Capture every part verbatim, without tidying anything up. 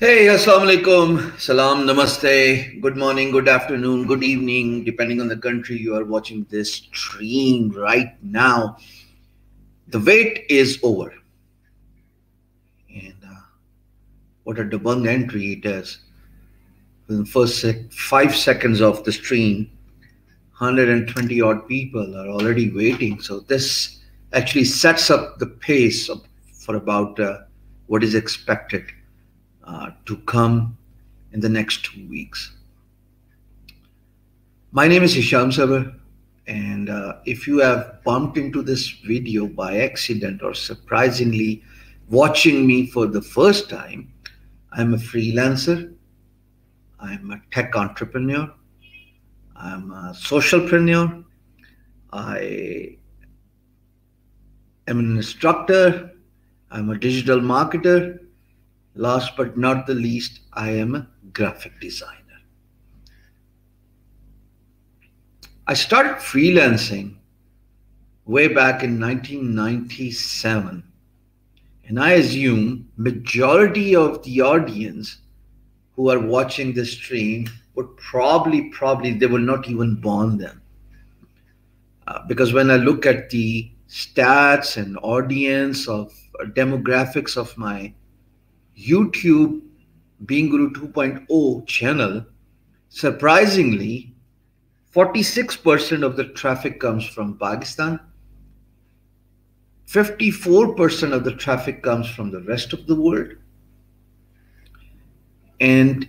Hey, assalamualaikum, salam, namaste, good morning, good afternoon, good evening, depending on the country you are watching this stream right now. The wait is over. And uh, what a debunk entry it is. In the first sec five seconds of the stream, one hundred twenty odd people are already waiting. So this actually sets up the pace of, for about uh, what is expected Uh, to come in the next two weeks. My name is Hisham Sabar, and uh, if you have bumped into this video by accident or surprisingly watching me for the first time, I'm a freelancer, I'm a tech entrepreneur, I'm a socialpreneur, I am an instructor, I'm a digital marketer. Last but not the least, I am a graphic designer. I started freelancing way back in nineteen ninety-seven, and I assume majority of the audience who are watching this stream would probably, probably, they were not even born then. Uh, because when I look at the stats and audience of uh, demographics of my YouTube Being Guru two point oh channel, surprisingly, forty-six percent of the traffic comes from Pakistan, fifty-four percent of the traffic comes from the rest of the world, and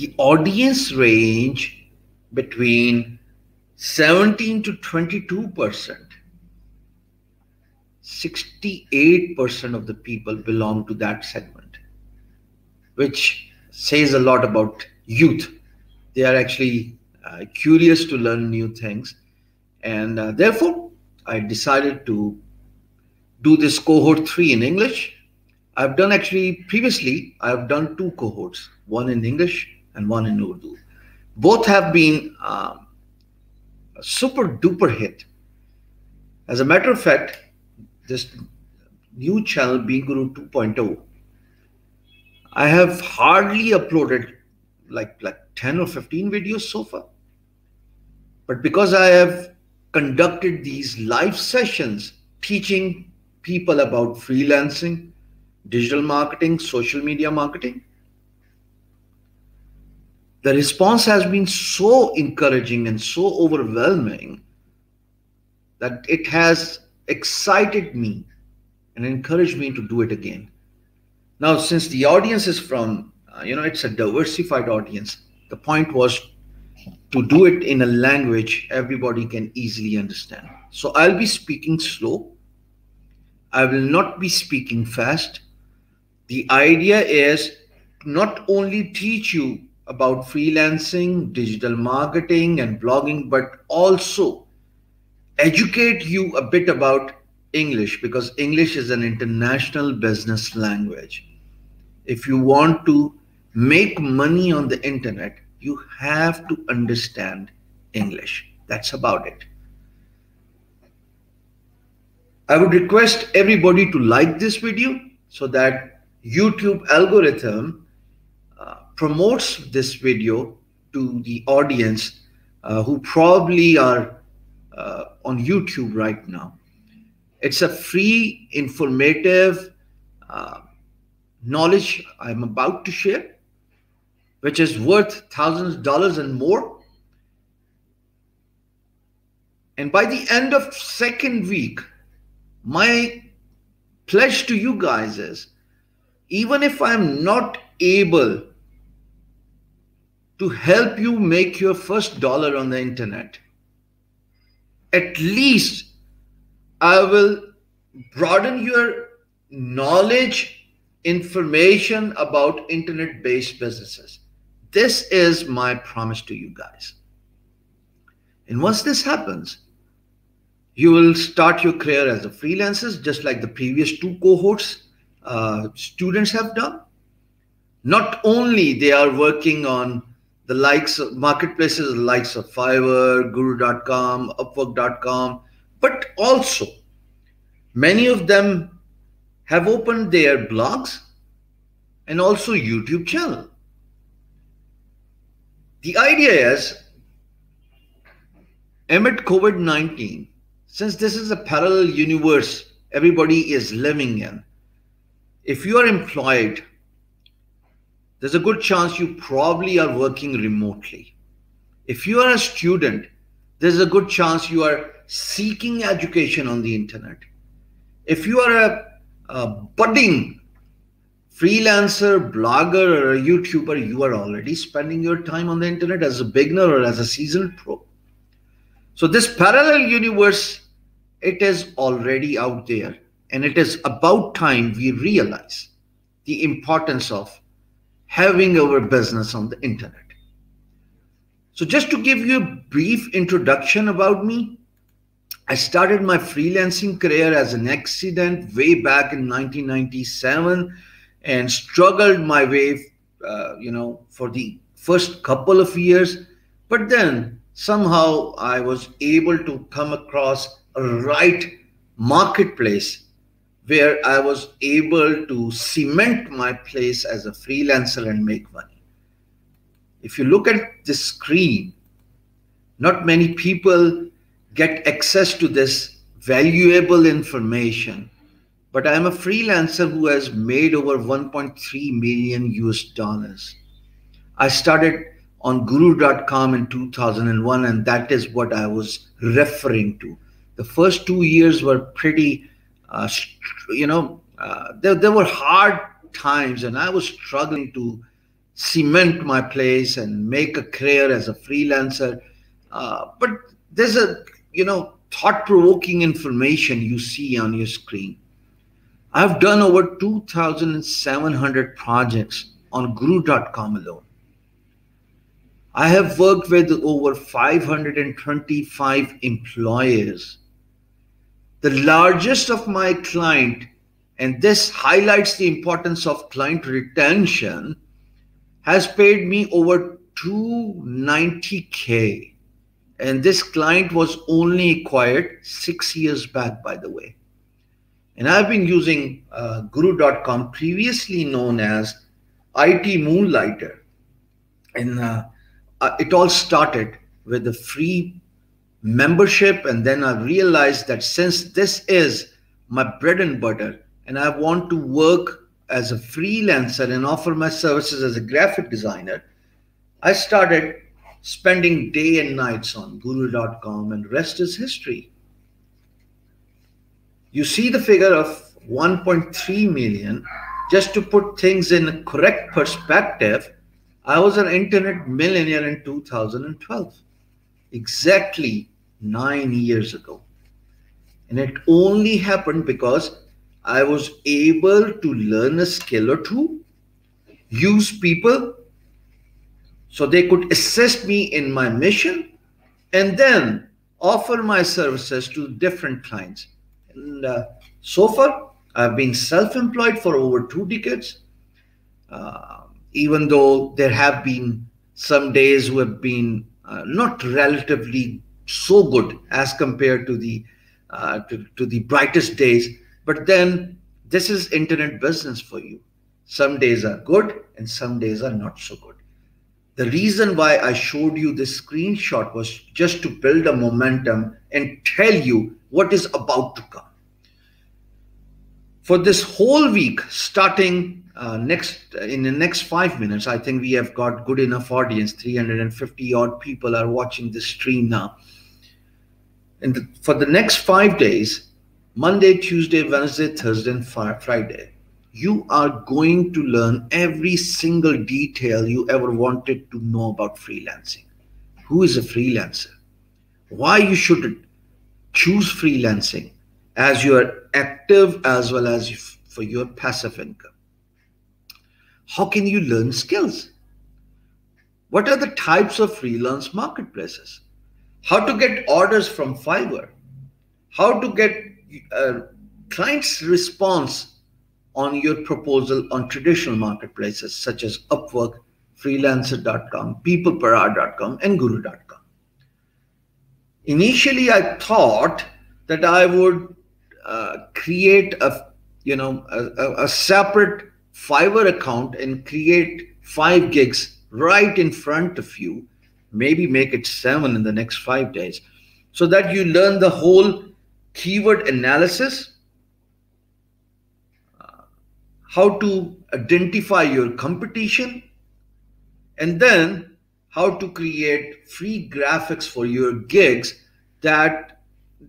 the audience range between seventeen to twenty-two percent. sixty-eight percent of the people belong to that segment, which says a lot about youth. They are actually uh, curious to learn new things. And uh, therefore, I decided to do this cohort three in English. I've done actually, previously, I've done two cohorts, one in English and one in Urdu. Both have been um, a super duper hit. As a matter of fact, this new channel, Being Guru two point oh, I have hardly uploaded like, like ten or fifteen videos so far. But because I have conducted these live sessions teaching people about freelancing, digital marketing, social media marketing, the response has been so encouraging and so overwhelming that it has excited me and encouraged me to do it again. Now, since the audience is from, uh, you know, it's a diversified audience, the point was to do it in a language everybody can easily understand. So I'll be speaking slow. I will not be speaking fast. The idea is not only teach you about freelancing, digital marketing and blogging, but also educate you a bit about English, because English is an international business language. If you want to make money on the internet, you have to understand English. That's about it. I would request everybody to like this video so that YouTube algorithm uh, promotes this video to the audience uh, who probably are uh, on YouTube right now. It's a free, informative uh, knowledge I'm about to share, which is worth thousands of dollars and more. And by the end of second week, my pledge to you guys is, even if I'm not able to help you make your first dollar on the internet, at least I will broaden your knowledge, information about internet-based businesses. This is my promise to you guys. And once this happens, you will start your career as a freelancer, just like the previous two cohorts uh, students have done. Not only they are working on the likes of marketplaces, the likes of Fiverr, Guru dot com, Upwork dot com, but also many of them have opened their blogs and also YouTube channel. The idea is, amid COVID nineteen, since this is a parallel universe everybody is living in, if you are employed, there's a good chance you probably are working remotely. If you are a student, there's a good chance you are seeking education on the internet. If you are a, a budding freelancer, blogger, or a YouTuber, you are already spending your time on the internet as a beginner or as a seasoned pro. So this parallel universe, it is already out there, and it is about time we realize the importance of having our business on the internet. So just to give you a brief introduction about me, I started my freelancing career as an accident way back in nineteen ninety-seven and struggled my way, uh, you know, for the first couple of years. But then somehow I was able to come across a right marketplace where I was able to cement my place as a freelancer and make money. If you look at this screen, not many people get access to this valuable information, but I'm a freelancer who has made over one point three million U S dollars. I started on Guru dot com in two thousand one, and that is what I was referring to. The first two years were pretty, uh, you know, uh, there, there were hard times, and I was struggling to cement my place and make a career as a freelancer. Uh, but there's a, you know, thought-provoking information you see on your screen. I've done over two thousand seven hundred projects on Guru dot com alone. I have worked with over five hundred twenty-five employers. The largest of my client, and this highlights the importance of client retention, has paid me over two hundred ninety K, and this client was only acquired six years back, by the way. And I've been using uh, Guru dot com, previously known as I T Moonlighter, and uh, uh, it all started with a free membership, and then I realized that since this is my bread and butter and I want to work as a freelancer and offer my services as a graphic designer, I started spending day and nights on Guru dot com, and rest is history. You see the figure of one point three million. Just to put things in a correct perspective, I was an internet millionaire in two thousand twelve, exactly nine years ago. And it only happened because I was able to learn a skill or two, use people so they could assist me in my mission, and then offer my services to different clients. And uh, so far, I've been self-employed for over two decades, uh, even though there have been some days who have been uh, not relatively so good as compared to the, uh, to, to the brightest days. But then this is internet business for you. Some days are good and some days are not so good. The reason why I showed you this screenshot was just to build a momentum and tell you what is about to come. For this whole week, starting uh, next in the next five minutes, I think we have got good enough audience. three hundred fifty odd people are watching this stream now. And the, for the next five days, Monday, Tuesday, Wednesday, Thursday, and Friday, you are going to learn every single detail you ever wanted to know about freelancing. Who is a freelancer? Why you should choose freelancing as your active as well as for your passive income? How can you learn skills? What are the types of freelance marketplaces? How to get orders from Fiverr? How to get Uh, clients' response on your proposal on traditional marketplaces such as Upwork, Freelancer dot com, People Per Hour dot com, and Guru dot com. Initially, I thought that I would uh, create a, you know, a, a separate Fiverr account and create five gigs right in front of you, maybe make it seven in the next five days, so that you learn the whole keyword analysis, uh, how to identify your competition, and then how to create free graphics for your gigs that,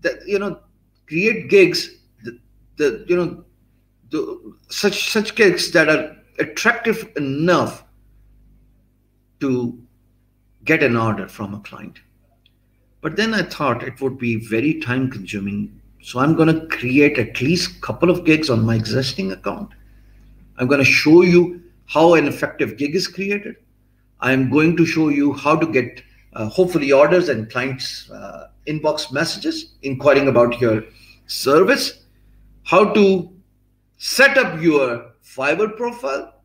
that you know, create gigs, the, the you know, the, such, such gigs that are attractive enough to get an order from a client. But then I thought it would be very time consuming. So I'm going to create at least a couple of gigs on my existing account. I'm going to show you how an effective gig is created. I'm going to show you how to get uh, hopefully orders and clients' uh, inbox messages inquiring about your service, how to set up your Fiverr profile.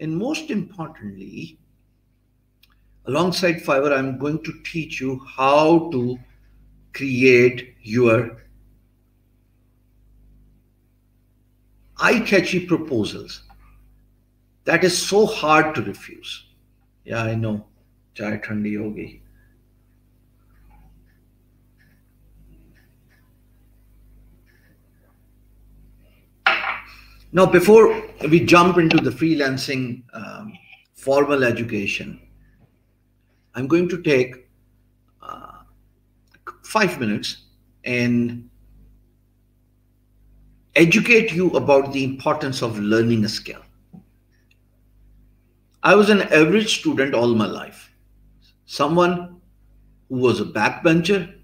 And most importantly, alongside Fiverr, I'm going to teach you how to create your eye-catchy proposals. That is so hard to refuse. Yeah, I know. Chai thandi hogi. Now, before we jump into the freelancing um, formal education, I'm going to take uh, five minutes and educate you about the importance of learning a skill. I was an average student all my life. Someone who was a backbencher,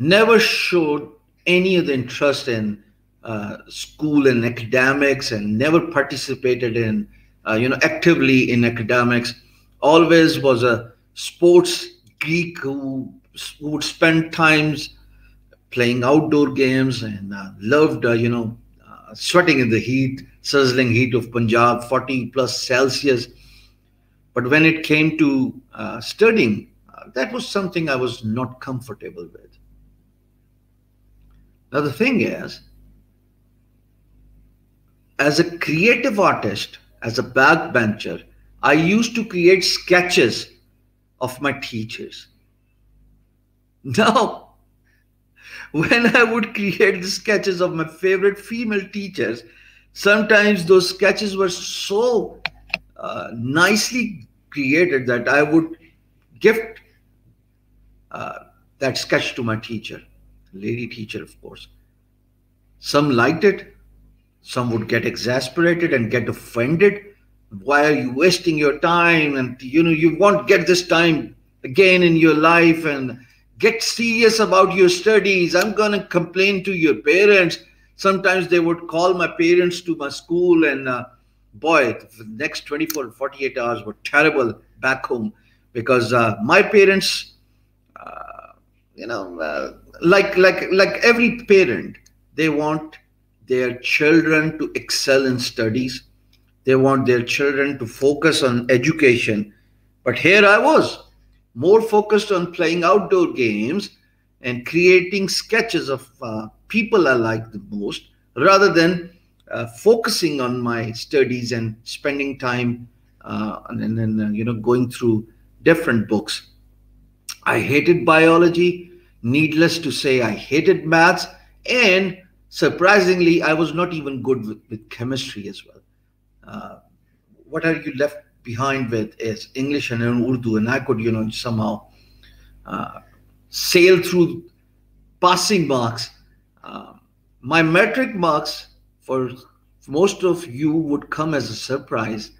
never showed any of the interest in uh, school and academics, and never participated in, uh, you know, actively in academics. Always was a sports geek who would spend times playing outdoor games and uh, loved, uh, you know, uh, sweating in the heat, sizzling heat of Punjab, forty plus Celsius. But when it came to uh, studying, uh, that was something I was not comfortable with. Now, the thing is, as a creative artist, as a backbencher, I used to create sketches of my teachers. Now, when I would create the sketches of my favorite female teachers, sometimes those sketches were so uh, nicely created that I would gift uh, that sketch to my teacher, lady teacher, of course. Some liked it, some would get exasperated and get offended. Why are you wasting your time? And you know, you won't get this time again in your life, and get serious about your studies. I'm going to complain to your parents. Sometimes they would call my parents to my school, and uh, boy, the next twenty-four, forty-eight hours were terrible back home, because uh, my parents, uh, you know, uh, like, like, like every parent, they want their children to excel in studies. They want their children to focus on education. But here I was, more focused on playing outdoor games and creating sketches of uh, people I like the most, rather than uh, focusing on my studies and spending time uh, and then, you know, going through different books. I hated biology. Needless to say, I hated maths. And surprisingly, I was not even good with, with chemistry as well. Uh, what are you left behind with is English and Urdu, and I could, you know, somehow uh, sail through passing marks. Uh, my metric marks, for, for most of you, would come as a surprise.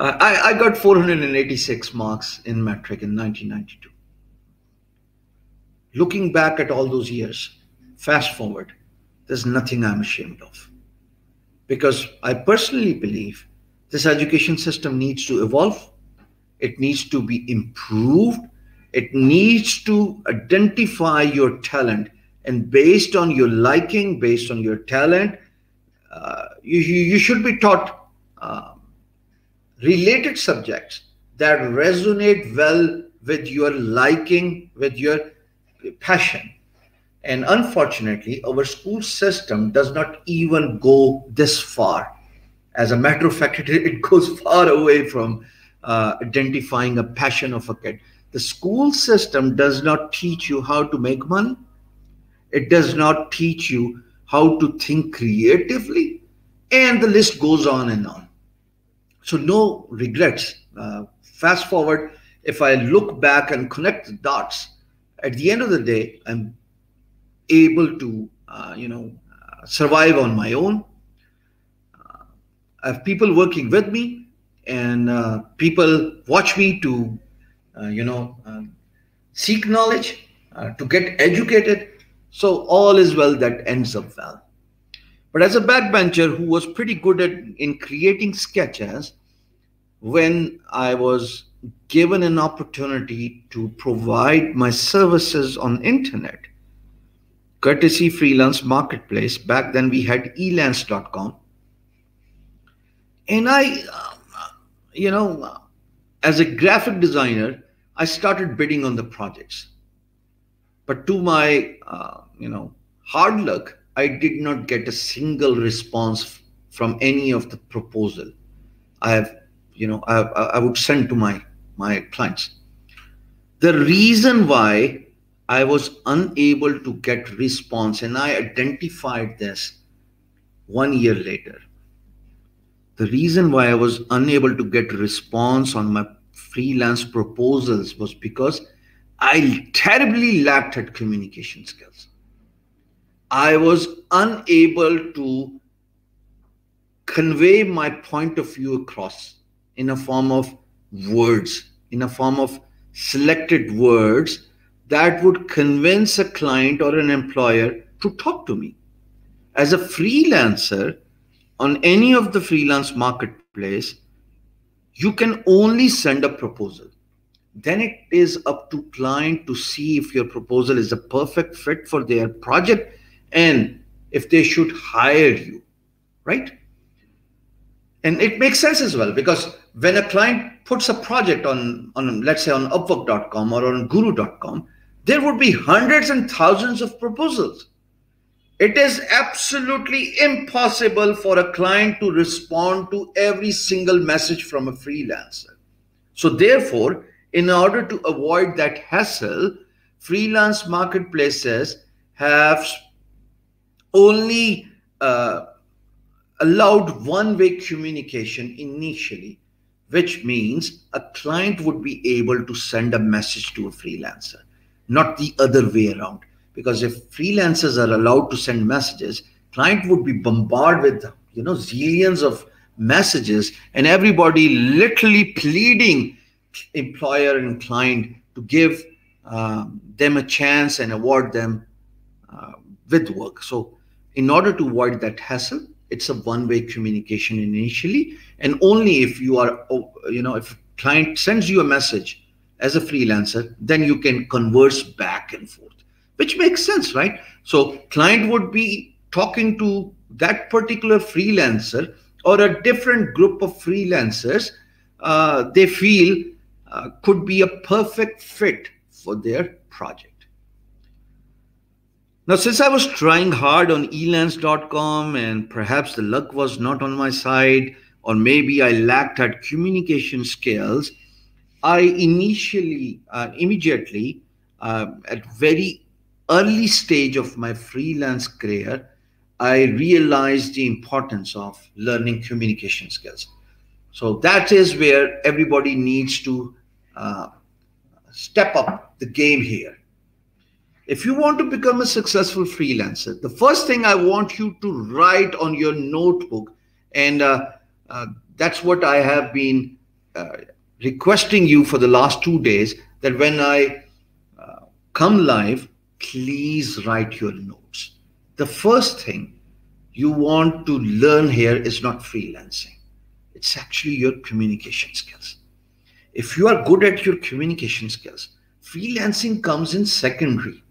I, I got four hundred eighty-six marks in metric in nineteen ninety-two. Looking back at all those years, fast forward, there's nothing I'm ashamed of, because I personally believe this education system needs to evolve. It needs to be improved. It needs to identify your talent, and based on your liking, based on your talent, uh, you, you, you should be taught uh, related subjects that resonate well with your liking, with your passion. And unfortunately, our school system does not even go this far. As a matter of fact, it, it goes far away from uh, identifying a passion of a kid. The school system does not teach you how to make money. It does not teach you how to think creatively. And the list goes on and on. So no regrets. Uh, fast forward, if I look back and connect the dots, at the end of the day, I'm able to, uh, you know, uh, survive on my own. Uh, I have people working with me, and uh, people watch me to, uh, you know, uh, seek knowledge, uh, to get educated. So all is well that ends up well. But as a backbencher who was pretty good at in creating sketches, when I was given an opportunity to provide my services on internet, courtesy freelance marketplace, back then we had elance dot com. And I, you know, as a graphic designer, I started bidding on the projects. But to my, uh, you know, hard luck, I did not get a single response from any of the proposal I have, you know, I, I would send to my, my clients. The reason why I was unable to get response, and I identified this one year later, the reason why I was unable to get response on my freelance proposals was because I terribly lacked at communication skills. I was unable to convey my point of view across in a form of words, in a form of selected words that would convince a client or an employer to talk to me. As a freelancer, on any of the freelance marketplace, you can only send a proposal. Then it is up to client to see if your proposal is a perfect fit for their project and if they should hire you, right? And it makes sense as well, because when a client puts a project on, on let's say on Upwork dot com or on Guru dot com, there would be hundreds and thousands of proposals. It is absolutely impossible for a client to respond to every single message from a freelancer. So therefore, in order to avoid that hassle, freelance marketplaces have only uh, allowed one-way communication initially, which means a client would be able to send a message to a freelancer, not the other way around. Because if freelancers are allowed to send messages, client would be bombarded with, you know, zillions of messages and everybody literally pleading employer and client to give uh, them a chance and award them uh, with work. So in order to avoid that hassle, it's a one-way communication initially, and only if you are, you know, if a client sends you a message as a freelancer, then you can converse back and forth, which makes sense, right? So client would be talking to that particular freelancer or a different group of freelancers uh, they feel uh, could be a perfect fit for their project. Now, since I was trying hard on elance dot com and perhaps the luck was not on my side, or maybe I lacked at communication skills, I initially, uh, immediately, uh, at very early stage of my freelance career, I realized the importance of learning communication skills. So that is where everybody needs to uh, step up the game here. If you want to become a successful freelancer, the first thing I want you to write on your notebook, and uh, uh, that's what I have been uh, requesting you for the last two days, that when I uh, come live, please write your notes. The first thing you want to learn here is not freelancing. It's actually your communication skills. If you are good at your communication skills, freelancing comes in secondary.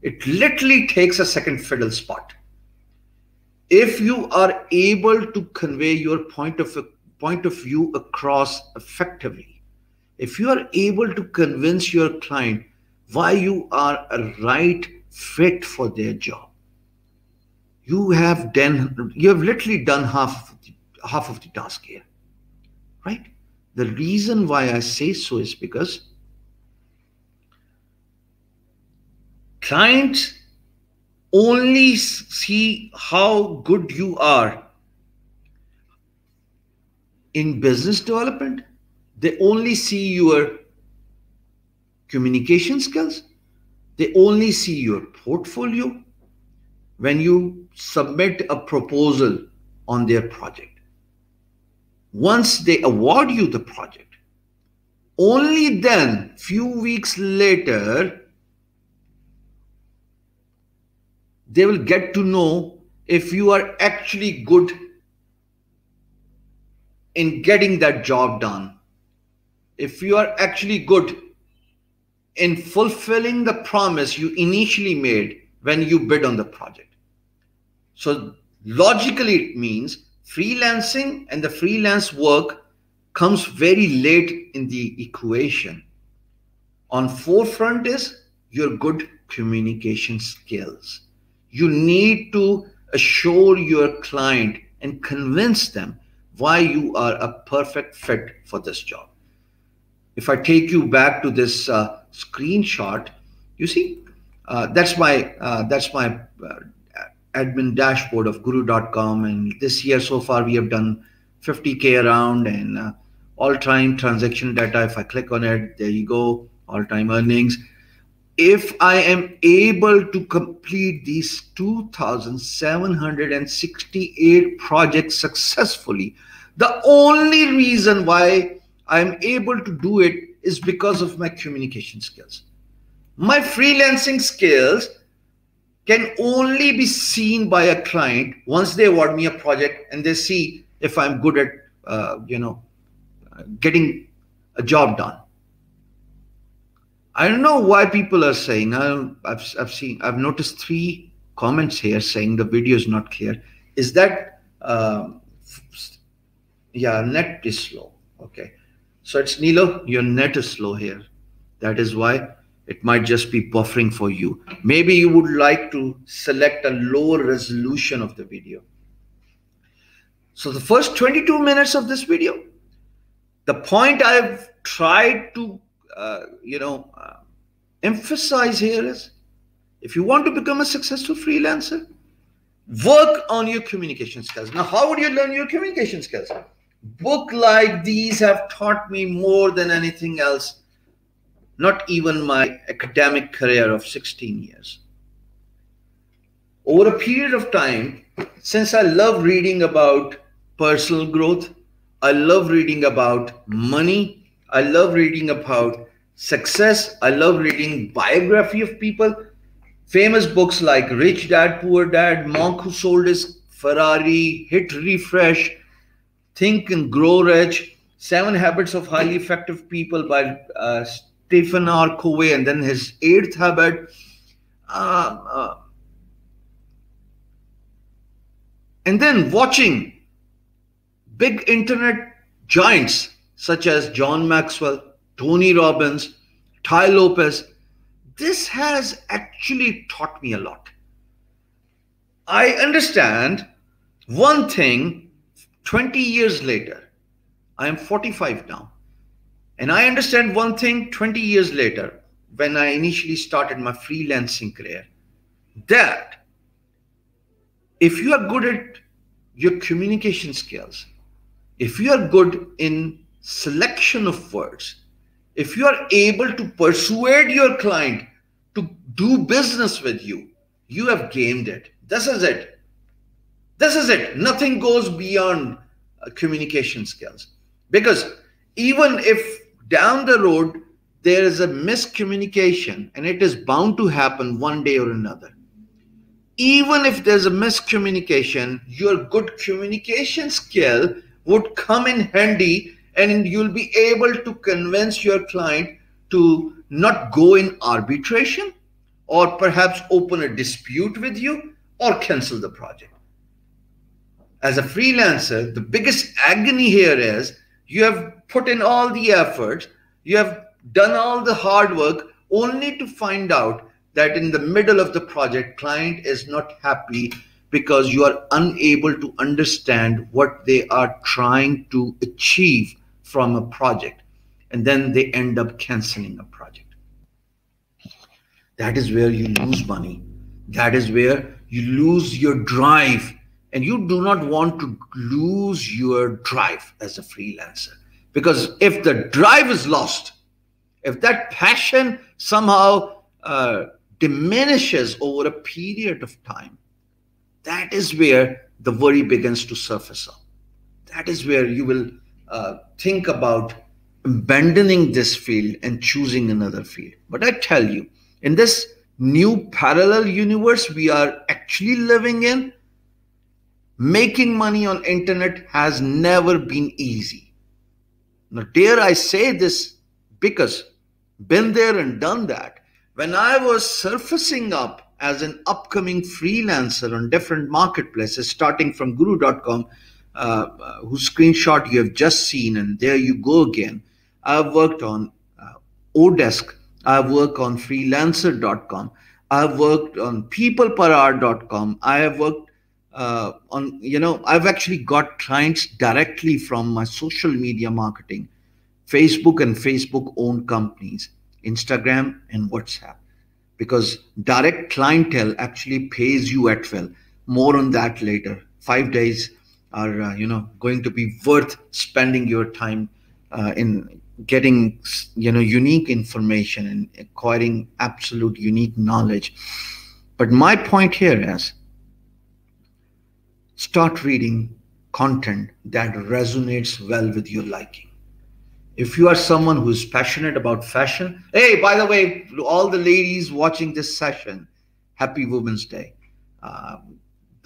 It literally takes a second fiddle spot. If you are able to convey your point of, point of view across effectively, if you are able to convince your client why you are a right fit for their job. You have done, you have literally done half of the, half of the task here, right? The reason why I say so is because clients only see how good you are in business development. They only see your communication skills. They only see your portfolio when you submit a proposal on their project. Once they award you the project, only then, few weeks later, they will get to know if you are actually good in getting that job done, if you are actually good in fulfilling the promise you initially made when you bid on the project. So logically, it means freelancing and the freelance work comes very late in the equation. On forefront is your good communication skills. You need to assure your client and convince them why you are a perfect fit for this job. If I take you back to this uh, screenshot, you see, uh, that's my, uh, that's my uh, admin dashboard of Guru dot com. And this year so far, we have done fifty K around, and uh, all time transaction data. If I click on it, there you go, all time earnings. If I am able to complete these two thousand seven hundred sixty-eight projects successfully, the only reason why I'm able to do it is because of my communication skills. My freelancing skills can only be seen by a client once they award me a project and they see if I'm good at, uh, you know, getting a job done. I don't know why people are saying, I've, I've seen, I've noticed three comments here saying the video is not clear. Is that, uh, yeah, net is slow. Okay. So it's Nilo, your net is slow here. That is why it might just be buffering for you. Maybe you would like to select a lower resolution of the video. So the first twenty-two minutes of this video, the point I've tried to, uh, you know, uh, emphasize here is, if you want to become a successful freelancer, work on your communication skills. Now, how would you learn your communication skills? Books like these have taught me more than anything else, not even my academic career of sixteen years. Over a period of time, since I love reading about personal growth, I love reading about money, I love reading about success, I love reading biography of people, famous books like Rich Dad, Poor Dad, Monk Who Sold His Ferrari, Hit Refresh, Think and Grow Rich, Seven Habits of Highly Effective People by uh, Stephen R. Covey, and then his eighth habit. Uh, uh, and then watching big internet giants such as John Maxwell, Tony Robbins, Tai Lopez. This has actually taught me a lot. I understand one thing. twenty years later, I am forty-five now, and I understand one thing twenty years later, when I initially started my freelancing career, that if you are good at your communication skills, if you are good in selection of words, if you are able to persuade your client to do business with you, you have gamed it. This is it. This is it. Nothing goes beyond uh, communication skills, because even if down the road there is a miscommunication, and it is bound to happen one day or another, even if there's a miscommunication, your good communication skill would come in handy, and you'll be able to convince your client to not go in arbitration or perhaps open a dispute with you or cancel the project. As a freelancer, the biggest agony here is you have put in all the effort, you have done all the hard work, only to find out that in the middle of the project, client is not happy because you are unable to understand what they are trying to achieve from a project. And then they end up canceling a project. That is where you lose money. That is where you lose your drive. And you do not want to lose your drive as a freelancer. Because if the drive is lost, if that passion somehow uh, diminishes over a period of time, that is where the worry begins to surface up. That is where you will uh, think about abandoning this field and choosing another field. But I tell you, in this new parallel universe we are actually living in, making money on internet has never been easy. Now, dare I say this, because been there and done that. When I was surfacing up as an upcoming freelancer on different marketplaces, starting from Guru dot com, uh, whose screenshot you have just seen, and there you go again. I've worked on uh, Odesk. I've worked on Freelancer dot com. I've worked on People Per Hour dot com. I have worked Uh, on, you know, I've actually got clients directly from my social media marketing, Facebook and Facebook owned companies, Instagram and WhatsApp, because direct clientele actually pays you at will. More on that later. Five days are, uh, you know, going to be worth spending your time uh, in getting, you know, unique information and acquiring absolute unique knowledge. But my point here is, start reading content that resonates well with your liking. If you are someone who is passionate about fashion, hey, by the way, all the ladies watching this session, happy Women's Day. Uh,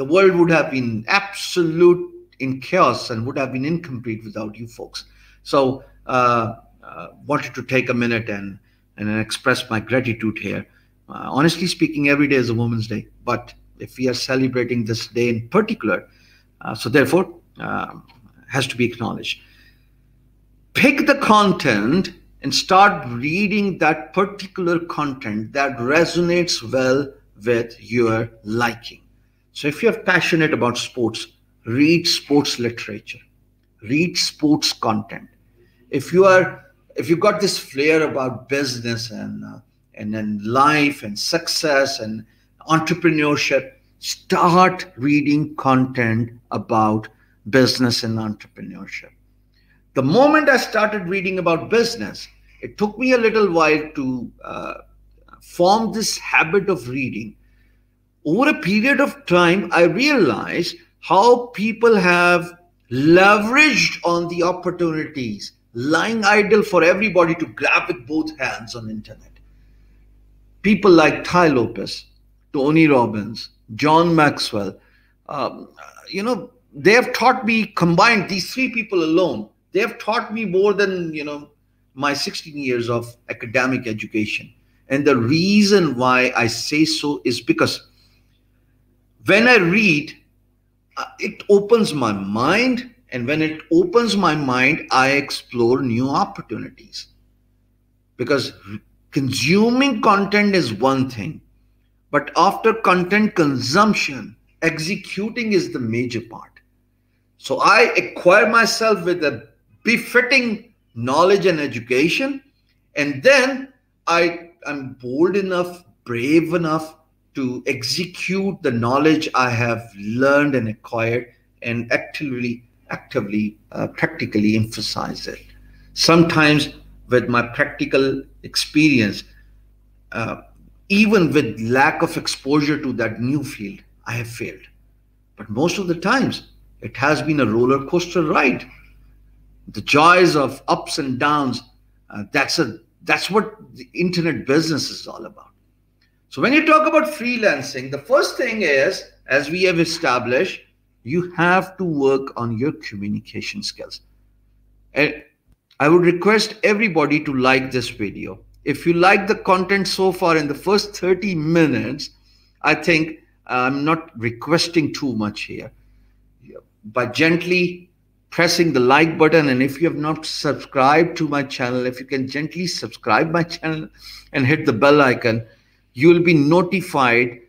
the world would have been absolute in chaos and would have been incomplete without you folks. So uh, uh, wanted to take a minute and, and express my gratitude here. Uh, honestly speaking, every day is a Women's Day, but if we are celebrating this day in particular, uh, so therefore uh, has to be acknowledged. Pick the content and start reading that particular content that resonates well with your liking. So if you're passionate about sports, read sports literature, read sports content. If you are, if you've got this flair about business and uh, and then life and success and entrepreneurship, start reading content about business and entrepreneurship. The moment I started reading about business, it took me a little while to uh, form this habit of reading. Over a period of time, I realized how people have leveraged on the opportunities lying idle for everybody to grab with both hands on internet. People like Tai Lopez, Tony Robbins, John Maxwell, um, you know, they have taught me, combined, these three people alone, they have taught me more than, you know, my sixteen years of academic education. And the reason why I say so is because when I read, it opens my mind. And when it opens my mind, I explore new opportunities. Because consuming content is one thing. But after content consumption, executing is the major part. So I acquire myself with a befitting knowledge and education. And then I am bold enough, brave enough to execute the knowledge I have learned and acquired and actively, actively, uh, practically emphasize it. Sometimes with my practical experience, uh, even with lack of exposure to that new field, I have failed. But most of the times, it has been a roller coaster ride. The joys of ups and downs, uh, that's, a, that's what the internet business is all about. So when you talk about freelancing, the first thing is, as we have established, you have to work on your communication skills. And I would request everybody to like this video. If you like the content so far in the first thirty minutes, I think I'm not requesting too much here. By gently pressing the like button, and if you have not subscribed to my channel, if you can gently subscribe my channel and hit the bell icon, you will be notified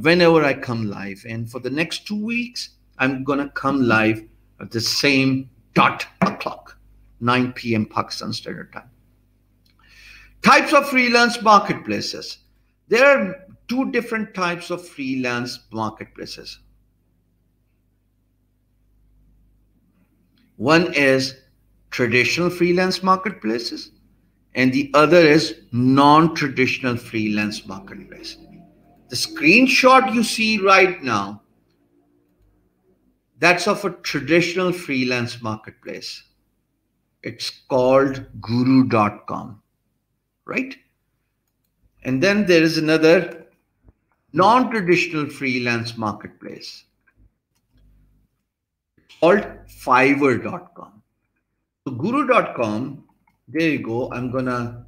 whenever I come live. And for the next two weeks, I'm going to come live at the same dot o'clock, nine p m Pakistan Standard Time. Types of freelance marketplaces. There are two different types of freelance marketplaces. One is traditional freelance marketplaces, and the other is non-traditional freelance marketplace. The screenshot you see right now, that's of a traditional freelance marketplace. It's called Guru dot com, right? And then there is another non-traditional freelance marketplace called Fiverr dot com. So Guru dot com, there you go. I'm gonna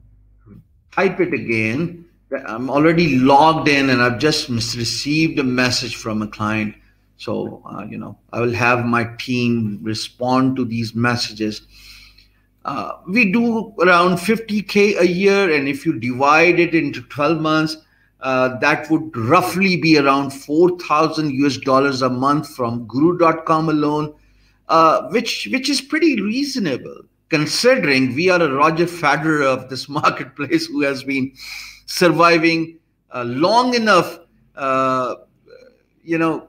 type it again. I'm already logged in and I've just received a message from a client. So, uh, you know, I will have my team respond to these messages. Uh, we do around fifty K a year. And if you divide it into twelve months, uh, that would roughly be around four thousand U S dollars a month from Guru dot com alone, uh, which, which is pretty reasonable considering we are a Roger Federer of this marketplace who has been surviving uh, long enough, uh, you know,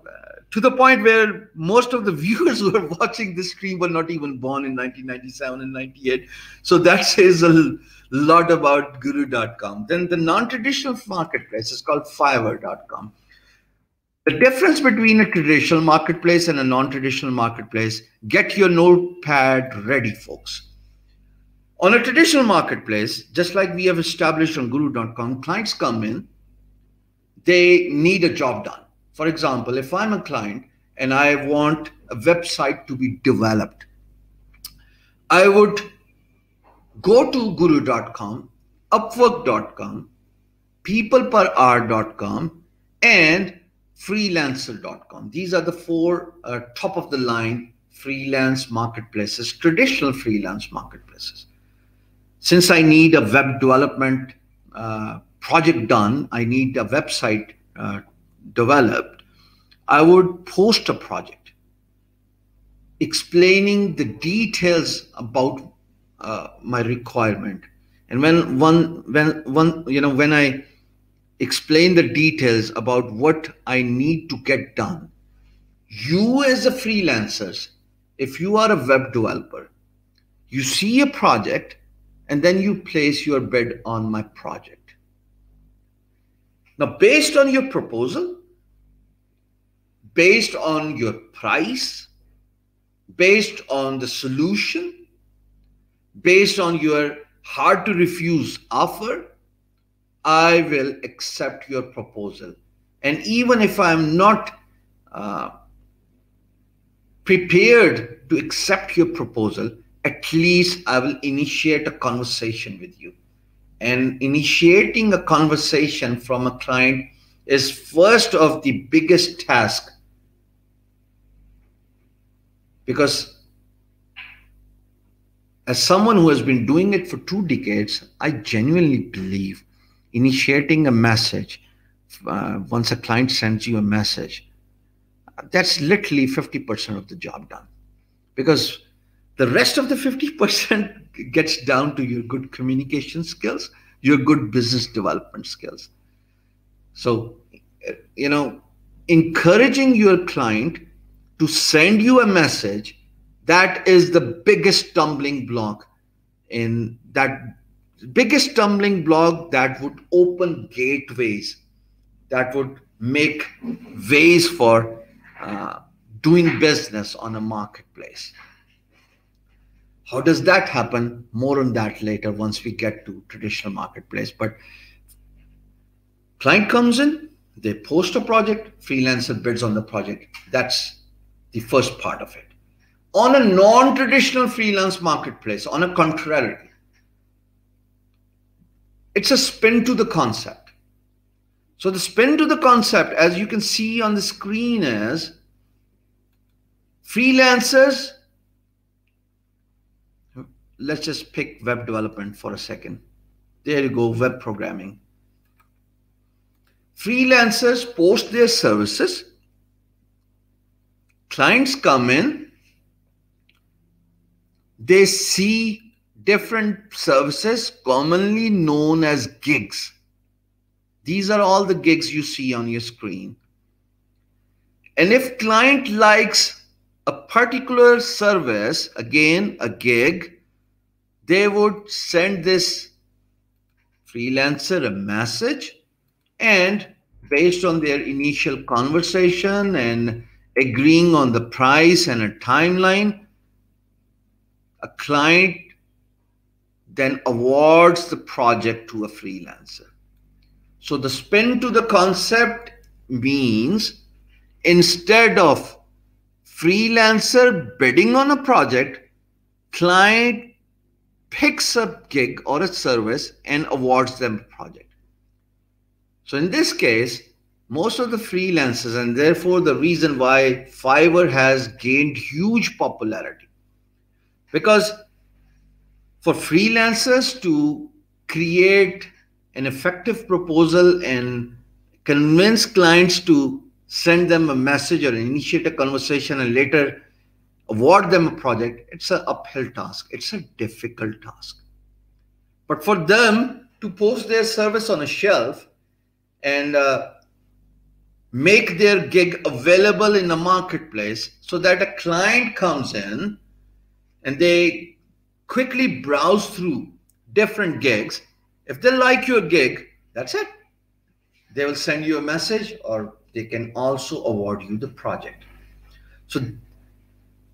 to the point where most of the viewers who are watching this stream were not even born in nineteen ninety-seven and ninety-eight. So that says a lot about Guru dot com. Then the non-traditional marketplace is called Fiverr dot com. The difference between a traditional marketplace and a non-traditional marketplace, get your notepad ready, folks. On a traditional marketplace, just like we have established on Guru dot com, clients come in, they need a job done. For example, if I'm a client and I want a website to be developed, I would go to Guru dot com, Upwork dot com, People Per Hour dot com, and Freelancer dot com. These are the four uh, top of the line freelance marketplaces, traditional freelance marketplaces. Since I need a web development uh, project done, I need a website uh, developed, I would post a project explaining the details about uh, my requirement. And when one, when one, you know, when I explain the details about what I need to get done, you as a freelancer, if you are a web developer, you see a project and then you place your bid on my project. Now, based on your proposal, based on your price, based on the solution, based on your hard to refuse offer, I will accept your proposal. And even if I'm not uh, prepared to accept your proposal, at least I will initiate a conversation with you. And initiating a conversation from a client is first of the biggest task, because as someone who has been doing it for two decades, I genuinely believe initiating a message, uh, once a client sends you a message, that's literally fifty percent of the job done, because the rest of the fifty percent gets down to your good communication skills, your good business development skills. So, you know, encouraging your client to send you a message, that is the biggest stumbling block in that biggest stumbling block that would open gateways, that would make ways for uh, doing business on a marketplace. How does that happen? More on that later once we get to traditional marketplace. But client comes in, they post a project, freelancer bids on the project. That's the first part of it. On a non-traditional freelance marketplace, on a contrary, it's a spin to the concept. So the spin to the concept, as you can see on the screen, is freelancers. Let's just pick web development for a second. There you go, web programming. freelancers post their services, clients come in, they see different services commonly known as gigs. These are all the gigs you see on your screen. And if client likes a particular service, again, a gig, they would send this freelancer a message, and based on their initial conversation and agreeing on the price and a timeline, a client then awards the project to a freelancer. So the spin to the concept means, instead of freelancer bidding on a project, client picks a gig or a service and awards them a project. So in this case, most of the freelancers, and therefore the reason why Fiverr has gained huge popularity, because for freelancers to create an effective proposal and convince clients to send them a message or initiate a conversation and later award them a project, it's an uphill task. It's a difficult task. But for them to post their service on a shelf and uh, make their gig available in a marketplace so that a client comes in and they quickly browse through different gigs. If they like your gig, that's it. They will send you a message, or they can also award you the project. So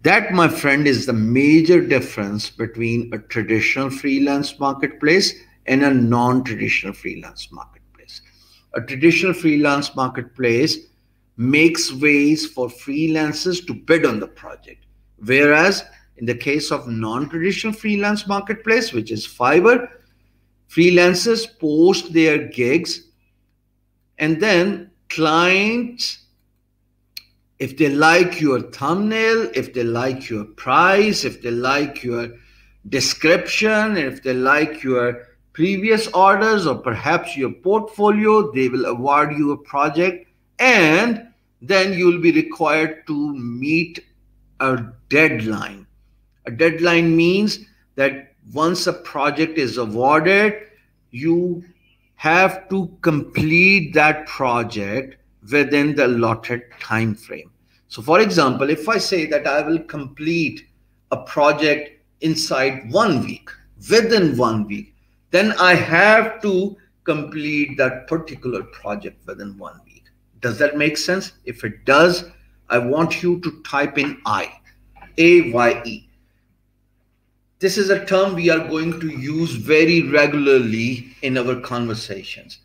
that, my friend, is the major difference between a traditional freelance marketplace and a non-traditional freelance marketplace. A traditional freelance marketplace makes ways for freelancers to bid on the project. Whereas in the case of non-traditional freelance marketplace, which is Fiverr, freelancers post their gigs, and then clients, if they like your thumbnail, if they like your price, if they like your description, if they like your previous orders or perhaps your portfolio, they will award you a project, and then you will be required to meet a deadline. A deadline means that once a project is awarded, you have to complete that project within the allotted time frame. So for example, if I say that I will complete a project inside one week, within one week, then I have to complete that particular project within one week. Does that make sense? If it does, I want you to type in I, A Y E. This is a term we are going to use very regularly in our conversations.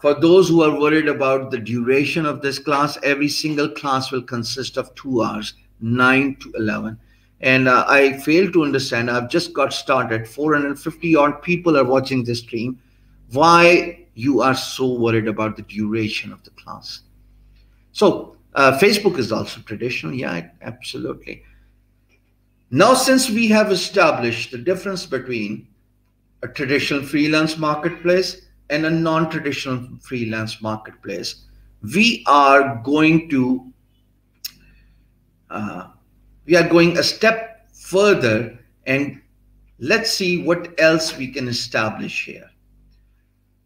For those who are worried about the duration of this class, every single class will consist of two hours, nine to eleven. And uh, I fail to understand, I've just got started, four hundred fifty odd people are watching this stream, why you are so worried about the duration of the class. So uh, Facebook is also traditional, yeah, absolutely. Now, since we have established the difference between a traditional freelance marketplace and a non-traditional freelance marketplace, we are going to uh, we are going a step further, and let's see what else we can establish here.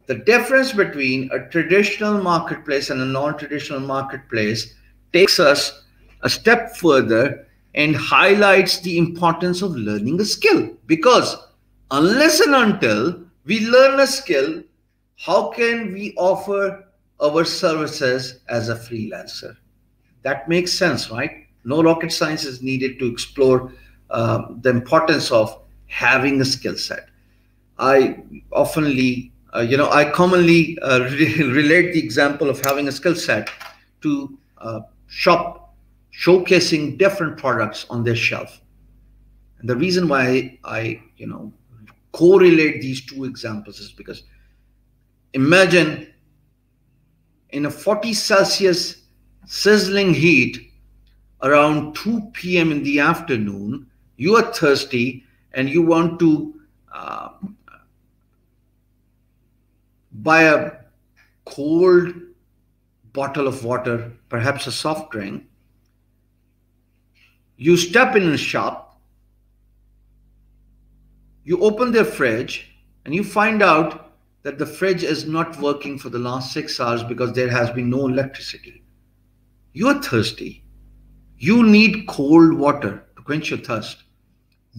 The difference between a traditional marketplace and a non-traditional marketplace takes us a step further and highlights the importance of learning a skill, because unless and until we learn a skill, how can we offer our services as a freelancer? That makes sense, right? No rocket science is needed to explore uh, the importance of having a skill set. I oftenly, uh, you know, I commonly uh, re relate the example of having a skill set to uh, shop, showcasing different products on their shelf. And the reason why I, you know, correlate these two examples is because imagine in a forty Celsius sizzling heat around two P M in the afternoon, you are thirsty and you want to uh, buy a cold bottle of water, perhaps a soft drink. You step in a shop, you open their fridge, and you find out that the fridge is not working for the last six hours because there has been no electricity. You're thirsty. You need cold water to quench your thirst.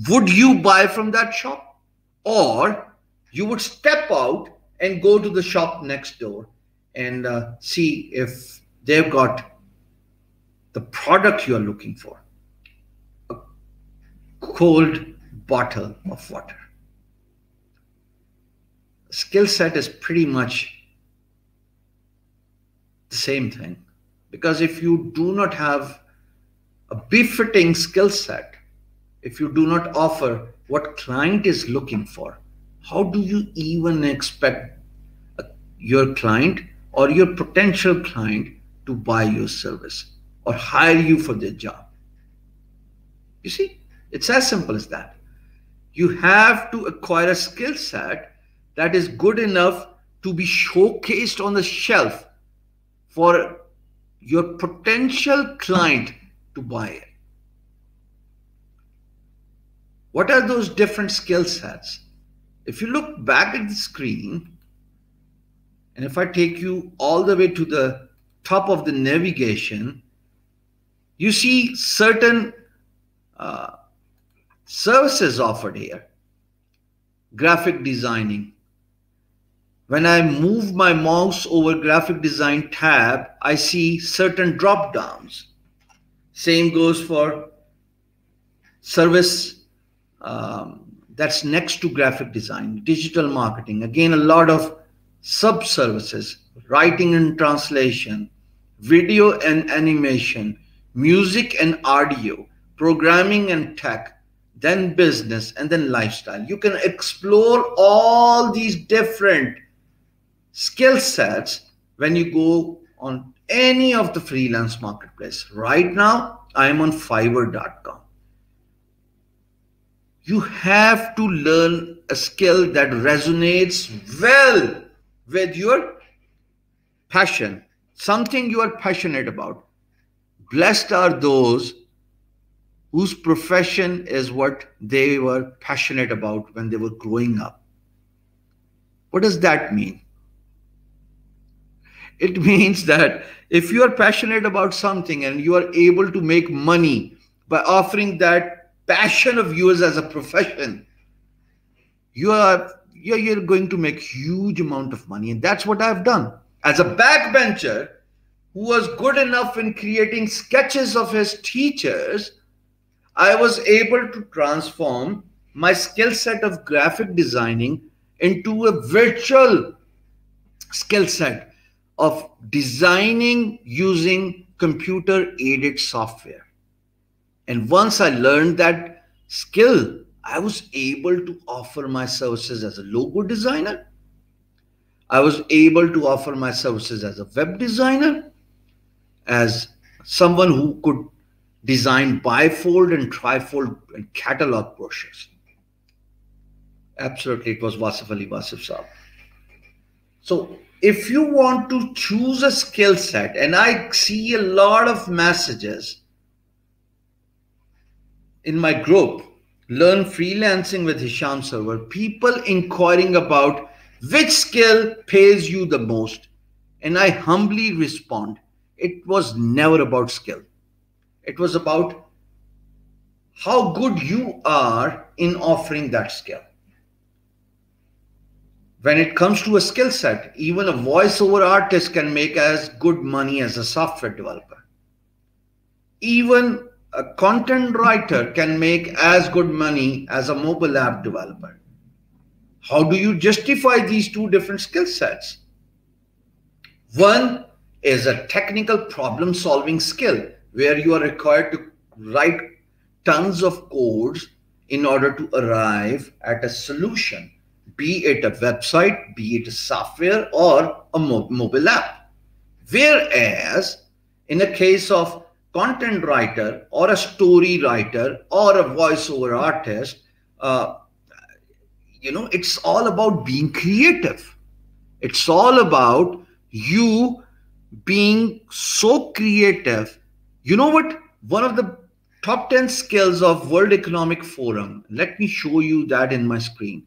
Would you buy from that shop? Or you would step out and go to the shop next door and uh, see if they've got the product you're looking for, a cold bottle of water. Skill set is pretty much the same thing, because if you do not have a befitting skill set, if you do not offer what client is looking for, how do you even expect your client or your potential client to buy your service or hire you for their job? You see, it's as simple as that. You have to acquire a skill set that is good enough to be showcased on the shelf for your potential client to buy it. What are those different skill sets? If you look back at the screen, and if I take you all the way to the top of the navigation, you see certain uh, services offered here. Graphic designing. When I move my mouse over graphic design tab, I see certain drop downs. Same goes for service Um, that's next to graphic design, digital marketing. Again, a lot of sub services, writing and translation, video and animation, music and audio, programming and tech, then business, and then lifestyle. You can explore all these different skill sets when you go on any of the freelance marketplace. Right now, I'm on Fiverr dot com. You have to learn a skill that resonates well with your passion, something you are passionate about. Blessed are those whose profession is what they were passionate about when they were growing up. What does that mean? It means that if you are passionate about something and you are able to make money by offering that passion of yours as a profession, you are you're, you're going to make huge amount of money. And that's what I've done. As a backbencher who was good enough in creating sketches of his teachers, I was able to transform my skill set of graphic designing into a virtual skill set of designing using computer-aided software. And once I learned that skill, I was able to offer my services as a logo designer. I was able to offer my services as a web designer, as someone who could design bifold and trifold and catalog brochures. Absolutely, it was Wasif Ali Wasif Saab. So if you want to choose a skill set, and I see a lot of messages in my group, Learn Freelancing with Hisham Sabar, people inquiring about which skill pays you the most. And I humbly respond, it was never about skill. It was about how good you are in offering that skill. When it comes to a skill set, even a voiceover artist can make as good money as a software developer. Even a content writer can make as good money as a mobile app developer. How do you justify these two different skill sets? One is a technical problem solving skill where you are required to write tons of codes in order to arrive at a solution, be it a website, be it a software or a mo- mobile app. Whereas in a case of content writer or a story writer or a voiceover artist, uh, you know, it's all about being creative. It's all about you being so creative. You know what? One of the top ten skills of World Economic Forum. Let me show you that in my screen.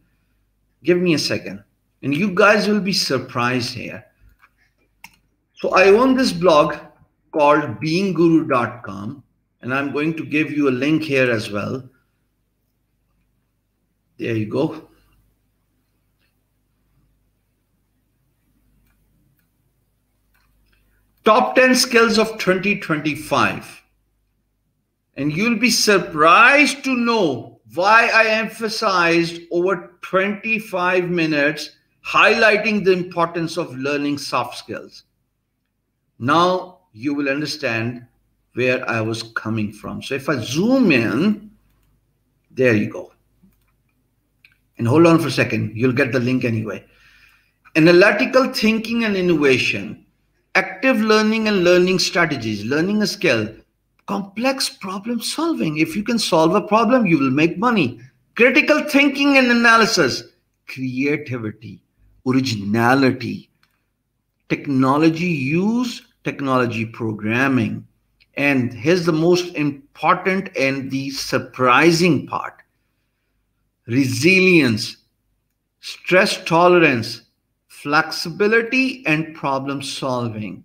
Give me a second. And you guys will be surprised here. So I own this blog called Being Guru dot com. And I'm going to give you a link here as well. There you go. Top ten skills of twenty twenty-five. And you'll be surprised to know why I emphasized over twenty-five minutes highlighting the importance of learning soft skills. Now you will understand where I was coming from. So if I zoom in, there you go. And hold on for a second, you'll get the link anyway. Analytical thinking and innovation, active learning and learning strategies, learning a skill, complex problem solving. If you can solve a problem, you will make money. Critical thinking and analysis, creativity, originality, technology use, technology programming. And here's the most important and the surprising part. Resilience, stress tolerance, flexibility, and problem solving.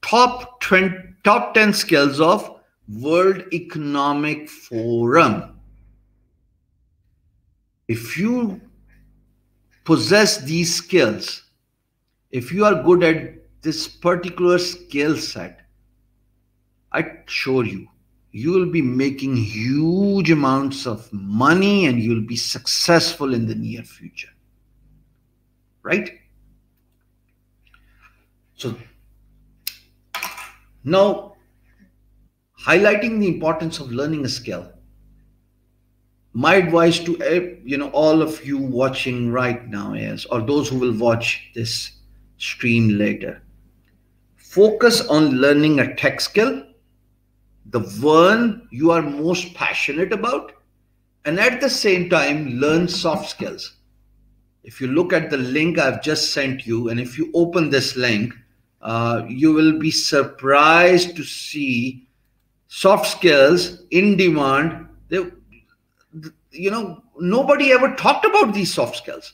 Top, twenty, top ten skills of World Economic Forum. If you possess these skills, if you are good at this particular skill set, I assure you, you will be making huge amounts of money and you'll be successful in the near future, right? So now, highlighting the importance of learning a skill. My advice to you know all of you watching right now is, or those who will watch this stream later, focus on learning a tech skill, the one you are most passionate about, and at the same time, learn soft skills. If you look at the link I've just sent you, and if you open this link, uh, you will be surprised to see soft skills in demand. They, you know, nobody ever talked about these soft skills.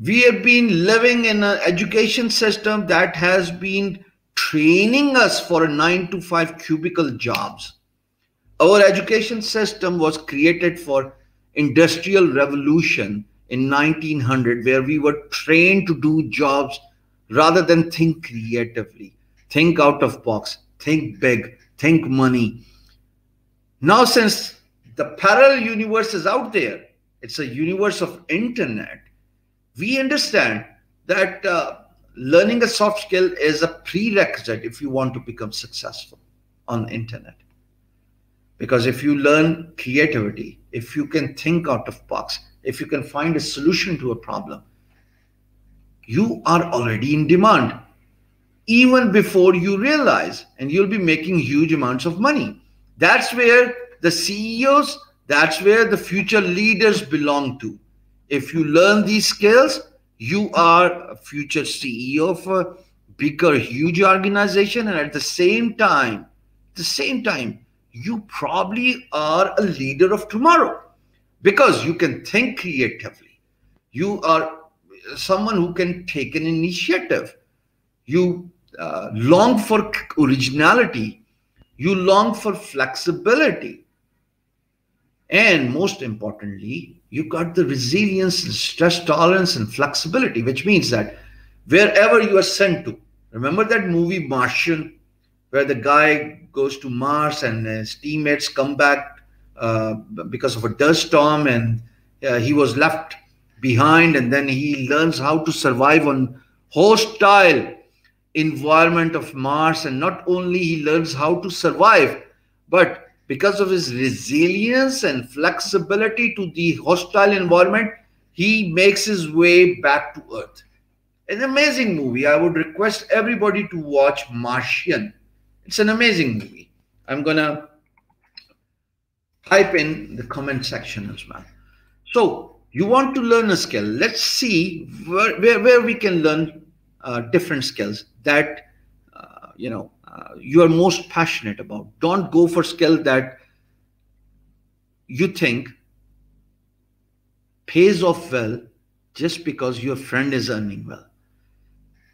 We have been living in an education system that has been training us for nine to five cubicle jobs. Our education system was created for industrial revolution in nineteen hundred, where we were trained to do jobs rather than think creatively, think out of box, think big, think money. Now, since the parallel universe is out there, it's a universe of internet, we understand that uh, learning a soft skill is a prerequisite if you want to become successful on the internet. Because if you learn creativity, if you can think out of box, if you can find a solution to a problem, you are already in demand, even before you realize, and you'll be making huge amounts of money. That's where the C E Os, that's where the future leaders belong to. If you learn these skills, you are a future C E O of a bigger, huge organization. And at the same time, at the same time, you probably are a leader of tomorrow because you can think creatively. You are someone who can take an initiative. You uh, long for originality. You long for flexibility. And most importantly, you got the resilience and stress tolerance and flexibility, which means that wherever you are sent to, remember that movie Martian, where the guy goes to Mars and his teammates come back uh, because of a dust storm and uh, he was left behind, and then he learns how to survive on hostile environment of Mars. And not only he learns how to survive, but because of his resilience and flexibility to the hostile environment, he makes his way back to Earth. An amazing movie. I would request everybody to watch Martian. It's an amazing movie. I'm going to type in the comment section as well. So you want to learn a skill. Let's see where, where, where we can learn uh, different skills that you know, uh, you are most passionate about. Don't go for skill that you think pays off well just because your friend is earning well.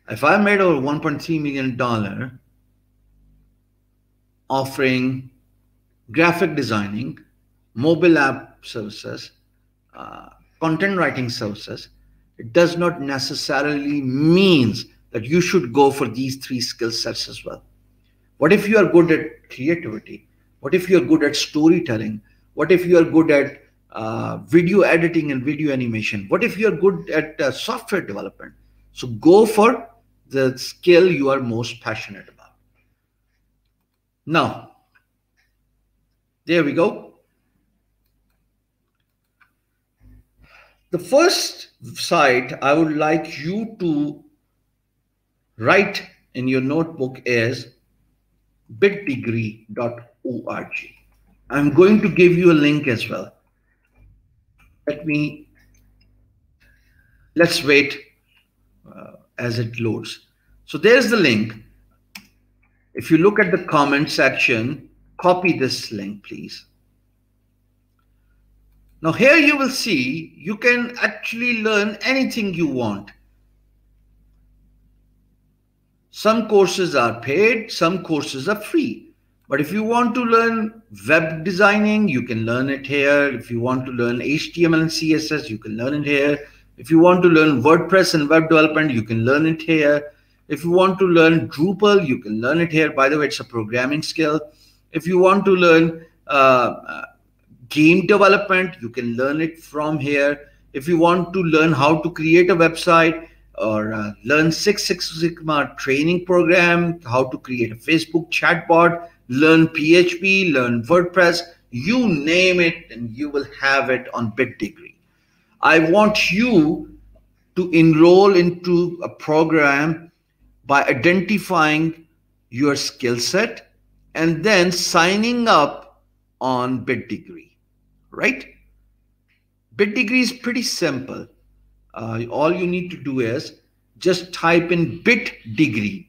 If I made over one point three million dollars offering graphic designing, mobile app services, uh, content writing services, it does not necessarily means that you should go for these three skill sets as well. What if you are good at creativity? What if you are good at storytelling? What if you are good at uh, video editing and video animation? What if you are good at uh, software development? So go for the skill you are most passionate about. Now, there we go. The first site I would like you to write in your notebook is bit degree dot org. I'm going to give you a link as well. Let me, let's wait uh, as it loads. So there's the link. If you look at the comment section, copy this link, please. Now here you will see, you can actually learn anything you want. Some courses are paid, some courses are free. But if you want to learn web designing, you can learn it here. If you want to learn H T M L and C S S, you can learn it here. If you want to learn WordPress and web development, you can learn it here. If you want to learn Drupal, you can learn it here. By the way, it's a programming skill. If you want to learn uh, game development, you can learn it from here. If you want to learn how to create a website or uh, learn Six Sigma training program, how to create a Facebook chatbot, learn P H P, learn WordPress, you name it and you will have it on BitDegree. I want you to enroll into a program by identifying your skill set and then signing up on BitDegree. Right? BitDegree is pretty simple. Uh, all you need to do is just type in BitDegree,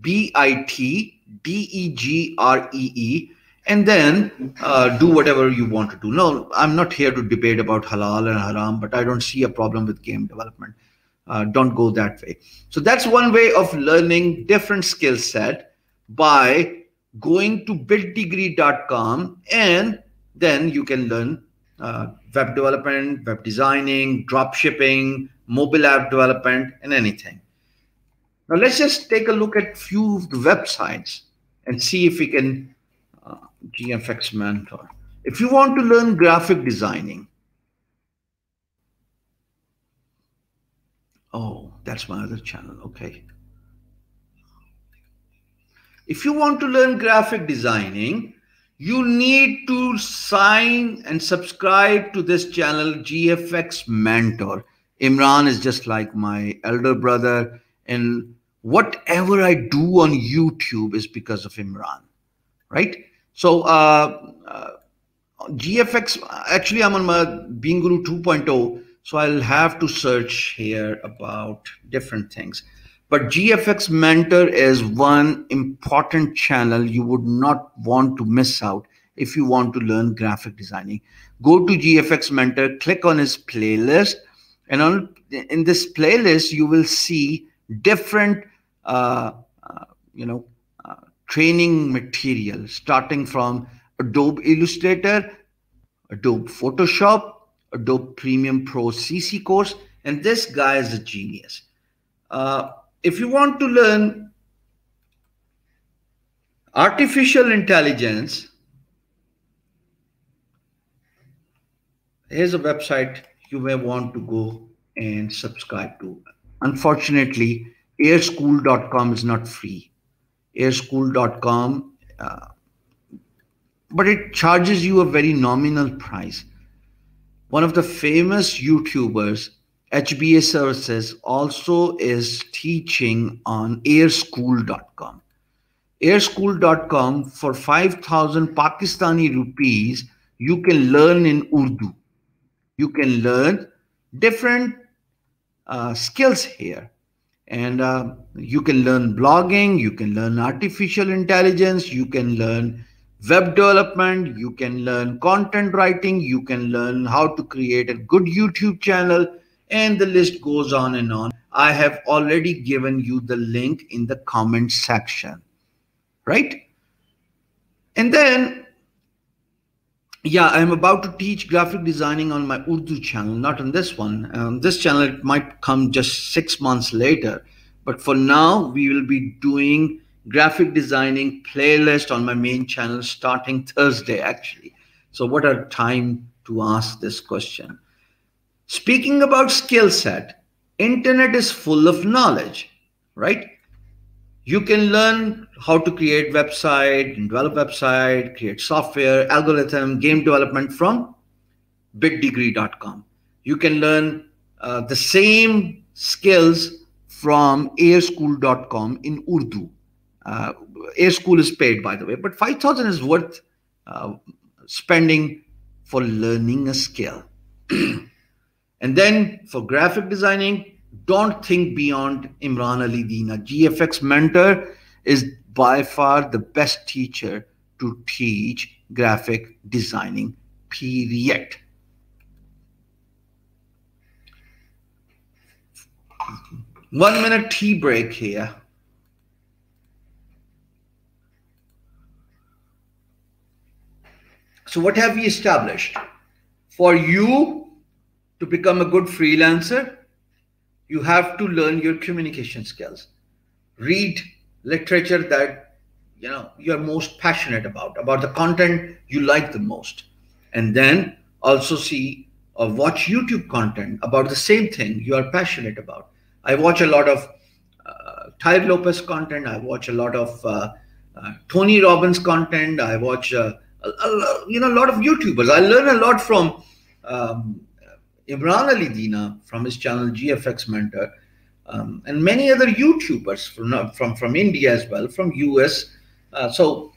B I T D E G R E E, and then uh, do whatever you want to do. Now, I'm not here to debate about halal and haram, but I don't see a problem with game development. Uh, don't go that way. So that's one way of learning different skill set by going to bit degree dot com, and then you can learn uh, web development, web designing, drop shipping, mobile app development, and anything. Now let's just take a look at few of the websites and see if we can, uh, G F X Mentor. If you want to learn graphic designing, oh, that's my other channel, okay. If you want to learn graphic designing, you need to sign and subscribe to this channel, G F X Mentor. Imran is just like my elder brother, and whatever I do on YouTube is because of Imran, right? So uh, uh, G F X, actually I'm on my Being Guru two point oh, so I'll have to search here about different things. But G F X Mentor is one important channel you would not want to miss out if you want to learn graphic designing. Go to G F X Mentor, click on his playlist, and on, in this playlist, you will see different uh, uh, you know, uh, training material, starting from Adobe Illustrator, Adobe Photoshop, Adobe Premium Pro C C course, and this guy is a genius. Uh, If you want to learn artificial intelligence, here's a website you may want to go and subscribe to. Unfortunately, air school dot com is not free. air school dot com, uh, but it charges you a very nominal price. One of the famous YouTubers, H B A Services, also is teaching on air school dot com. air school dot com, for five thousand Pakistani rupees, you can learn in Urdu. You can learn different uh, skills here. And uh, you can learn blogging, you can learn artificial intelligence, you can learn web development, you can learn content writing, you can learn how to create a good YouTube channel, and the list goes on and on. I have already given you the link in the comment section, right? And then, yeah, I'm about to teach graphic designing on my Urdu channel, not on this one. Um, this channel, it might come just six months later, but for now we will be doing graphic designing playlist on my main channel starting Thursday, actually. So what a time to ask this question. Speaking about skill set, internet is full of knowledge, right? You can learn how to create website, develop website, create software, algorithm, game development from bit degree dot com. You can learn uh, the same skills from air school dot com in Urdu. Uh, Air School is paid, by the way, but five thousand is worth uh, spending for learning a skill. And then for graphic designing, don't think beyond Imran Ali Dina. G F X Mentor is by far the best teacher to teach graphic designing, period. One minute tea break here. So what have we established? For you to become a good freelancer, you have to learn your communication skills. Read literature that you know you're most passionate about, about the content you like the most. And then also see or watch YouTube content about the same thing you are passionate about. I watch a lot of uh, Tai Lopez content. I watch a lot of uh, uh, Tony Robbins content. I watch uh, you know, a lot of YouTubers. I learn a lot from um, Imran Ali Dina, from his channel G F X Mentor, um, and many other YouTubers from, from, from India as well, from U S. Uh, so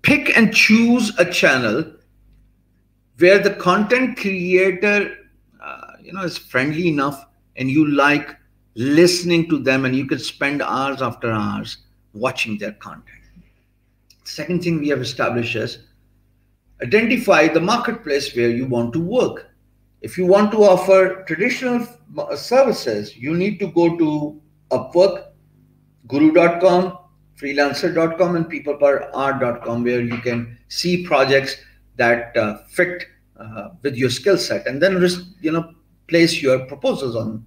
pick and choose a channel where the content creator, uh, you know, is friendly enough and you like listening to them, and you can spend hours after hours watching their content. Second thing we have established is identify the marketplace where you want to work. If you want to offer traditional services, you need to go to Upwork, Guru dot com, Freelancer dot com, and People Per Hour dot com, where you can see projects that uh, fit uh, with your skill set, and then risk, you know, place your proposals on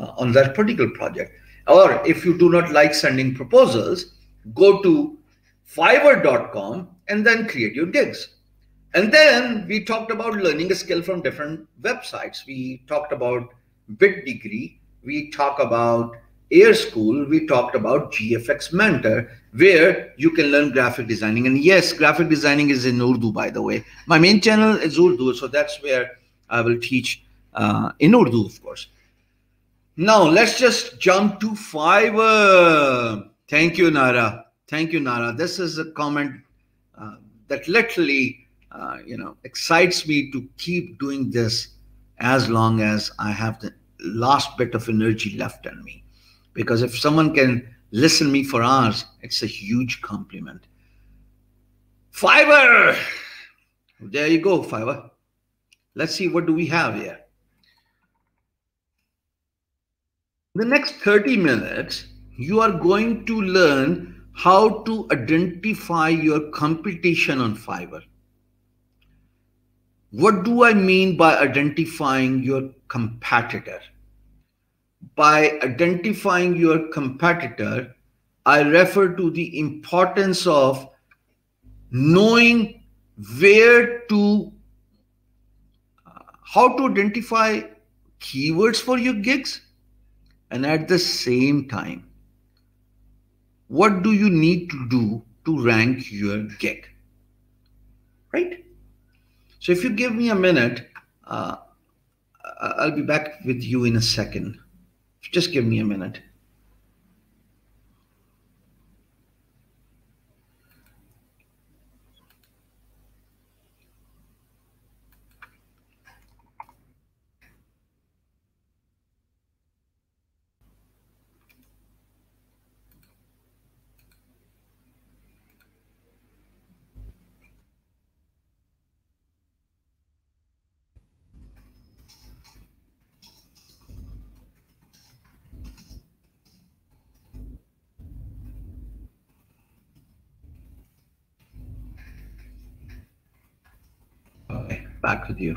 uh, on that particular project. Or if you do not like sending proposals, go to Fiverr dot com and then create your gigs. And then we talked about learning a skill from different websites. We talked about BitDegree, we talked about Air School, we talked about G F X Mentor, where you can learn graphic designing. And yes, graphic designing is in Urdu, by the way. My main channel is Urdu, so that's where I will teach uh, in Urdu, of course. Now let's just jump to Fiverr. Thank you, Nara. Thank you, Nara. This is a comment uh, that literally, uh, you know, excites me to keep doing this as long as I have the last bit of energy left in me. Because if someone can listen to me for hours, it's a huge compliment. Fiverr! There you go, Fiverr. Let's see, what do we have here? The next thirty minutes, you are going to learn how to identify your competition on Fiverr. What do I mean by identifying your competitor? By identifying your competitor, I refer to the importance of knowing where to, uh, how to identify keywords for your gigs, and at the same time, what do you need to do to rank your gig, right? So if you give me a minute, uh, I'll be back with you in a second. Just give me a minute. back with you.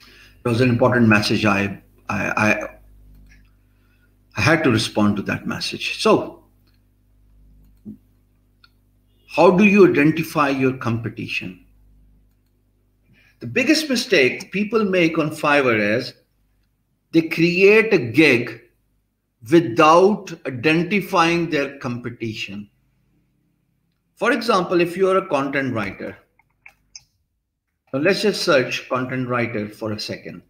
It was an important message. I, I, I, I had to respond to that message. So, how do you identify your competition? The biggest mistake people make on Fiverr is they create a gig without identifying their competition. For example, if you are a content writer, so let's just search content writer for a second.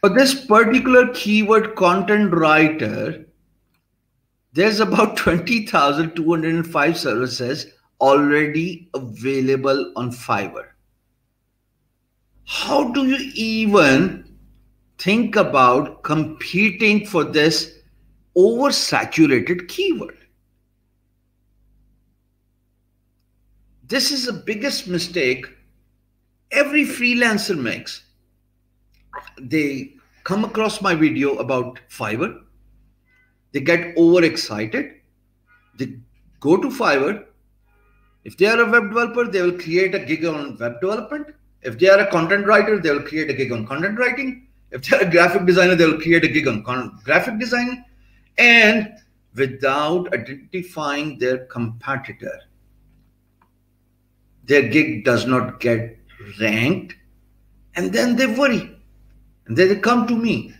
For this particular keyword content writer, there's about twenty thousand two hundred five services already available on Fiverr. How do you even think about competing for this oversaturated keyword? This is the biggest mistake every freelancer makes. They come across my video about Fiverr. They get overexcited. They go to Fiverr. If they are a web developer, they will create a gig on web development. If they are a content writer, they will create a gig on content writing. If they are a graphic designer, they will create a gig on graphic design. And without identifying their competitor, their gig does not get ranked. And then they worry. And then they come to me.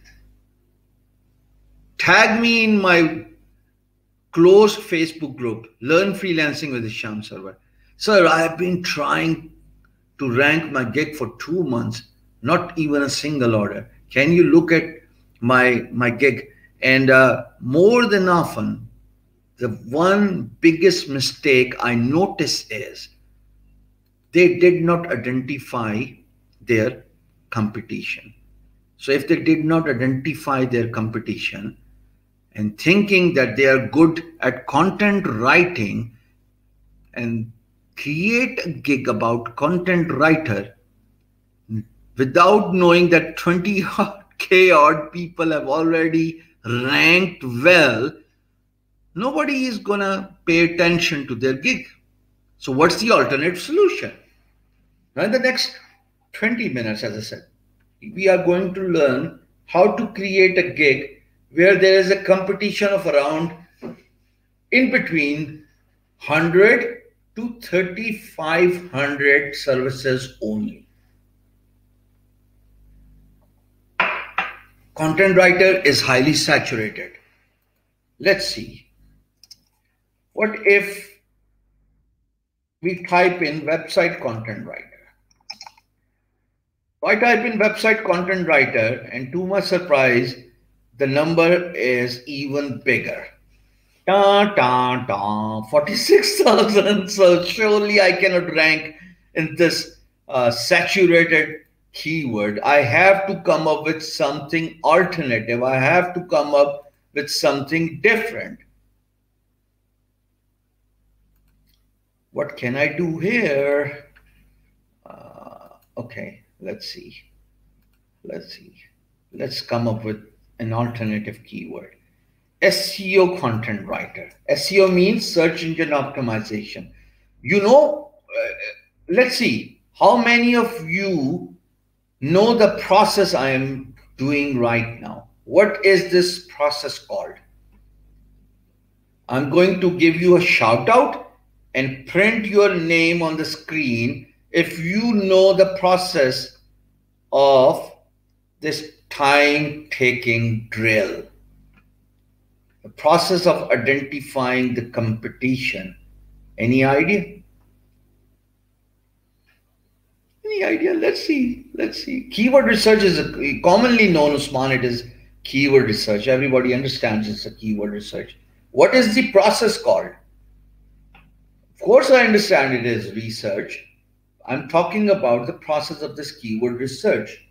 Tag me in my closed Facebook group, Learn Freelancing with Hisham Sabar. Sir, I have been trying to rank my gig for two months, not even a single order. Can you look at my, my gig? And uh, more than often, the one biggest mistake I notice is they did not identify their competition. So if they did not identify their competition and thinking that they are good at content writing and create a gig about content writer without knowing that twenty K odd people have already ranked well, nobody is gonna pay attention to their gig. So what's the alternate solution? Now in the next twenty minutes, as I said, we are going to learn how to create a gig where there is a competition of around in between one hundred to thirty-five hundred services only. Content writer is highly saturated. Let's see. What if we type in website content writer? I type in website content writer, and to my surprise, the number is even bigger. Da, da, da, forty-six thousand. So surely I cannot rank in this uh, saturated keyword. I have to come up with something alternative. I have to come up with something different. What can I do here? Uh, okay. Let's see, let's see. Let's come up with an alternative keyword. S E O content writer. S E O means search engine optimization. You know, uh, let's see, how many of you know the process I am doing right now? What is this process called? I'm going to give you a shout out and print your name on the screen if you know the process of this time-taking drill, the process of identifying the competition. Any idea? Any idea? Let's see. Let's see. Keyword research is a, commonly known, Usman, it is keyword research. Everybody understands it's a keyword research. What is the process called? Of course, I understand it is research. I'm talking about the process of this keyword research.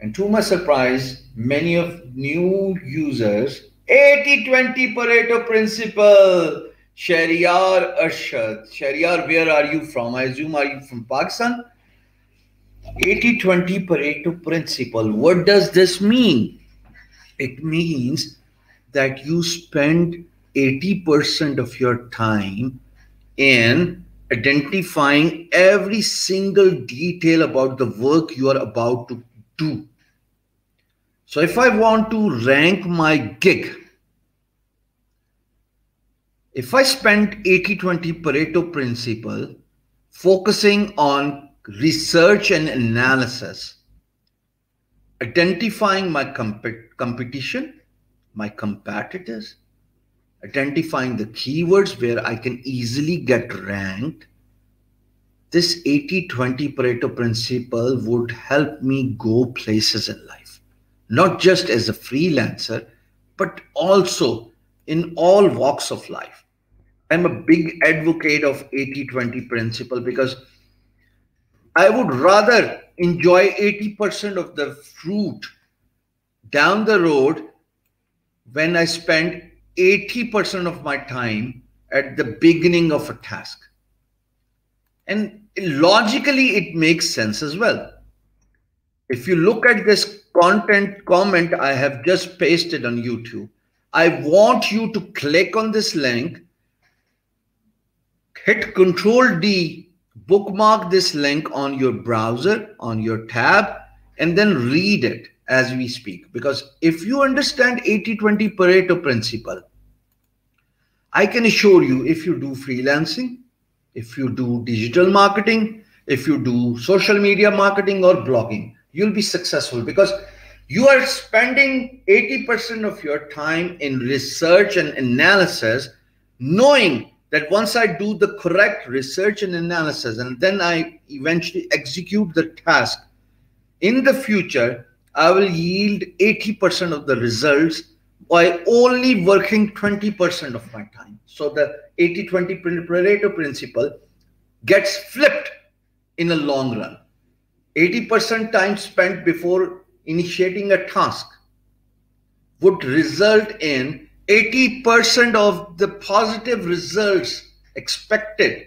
And to my surprise, many of new users, eighty twenty Pareto principle, Shariar Arshad. Shariar, where are you from? I assume are you from Pakistan? eighty twenty Pareto principle. What does this mean? It means that you spend eighty percent of your time in identifying every single detail about the work you are about to do. So if I want to rank my gig, if I spend eighty twenty Pareto principle focusing on research and analysis, identifying my comp competition, my competitors, identifying the keywords where I can easily get ranked, this eighty twenty Pareto principle would help me go places in life, not just as a freelancer, but also in all walks of life. I'm a big advocate of eighty twenty principle because I would rather enjoy eighty percent of the fruit down the road when I spend eighty percent of my time at the beginning of a task. And logically, it makes sense as well. If you look at this content comment I have just pasted on YouTube, I want you to click on this link, hit Control D, bookmark this link on your browser, on your tab, and then read it as we speak. Because if you understand eighty twenty Pareto principle, I can assure you, if you do freelancing, if you do digital marketing, if you do social media marketing or blogging, you'll be successful because you are spending eighty percent of your time in research and analysis, knowing that once I do the correct research and analysis, and then I eventually execute the task, in the future, I will yield eighty percent of the results by only working twenty percent of my time. So the eighty twenty Pareto principle gets flipped in the long run. eighty percent time spent before initiating a task would result in eighty percent of the positive results expected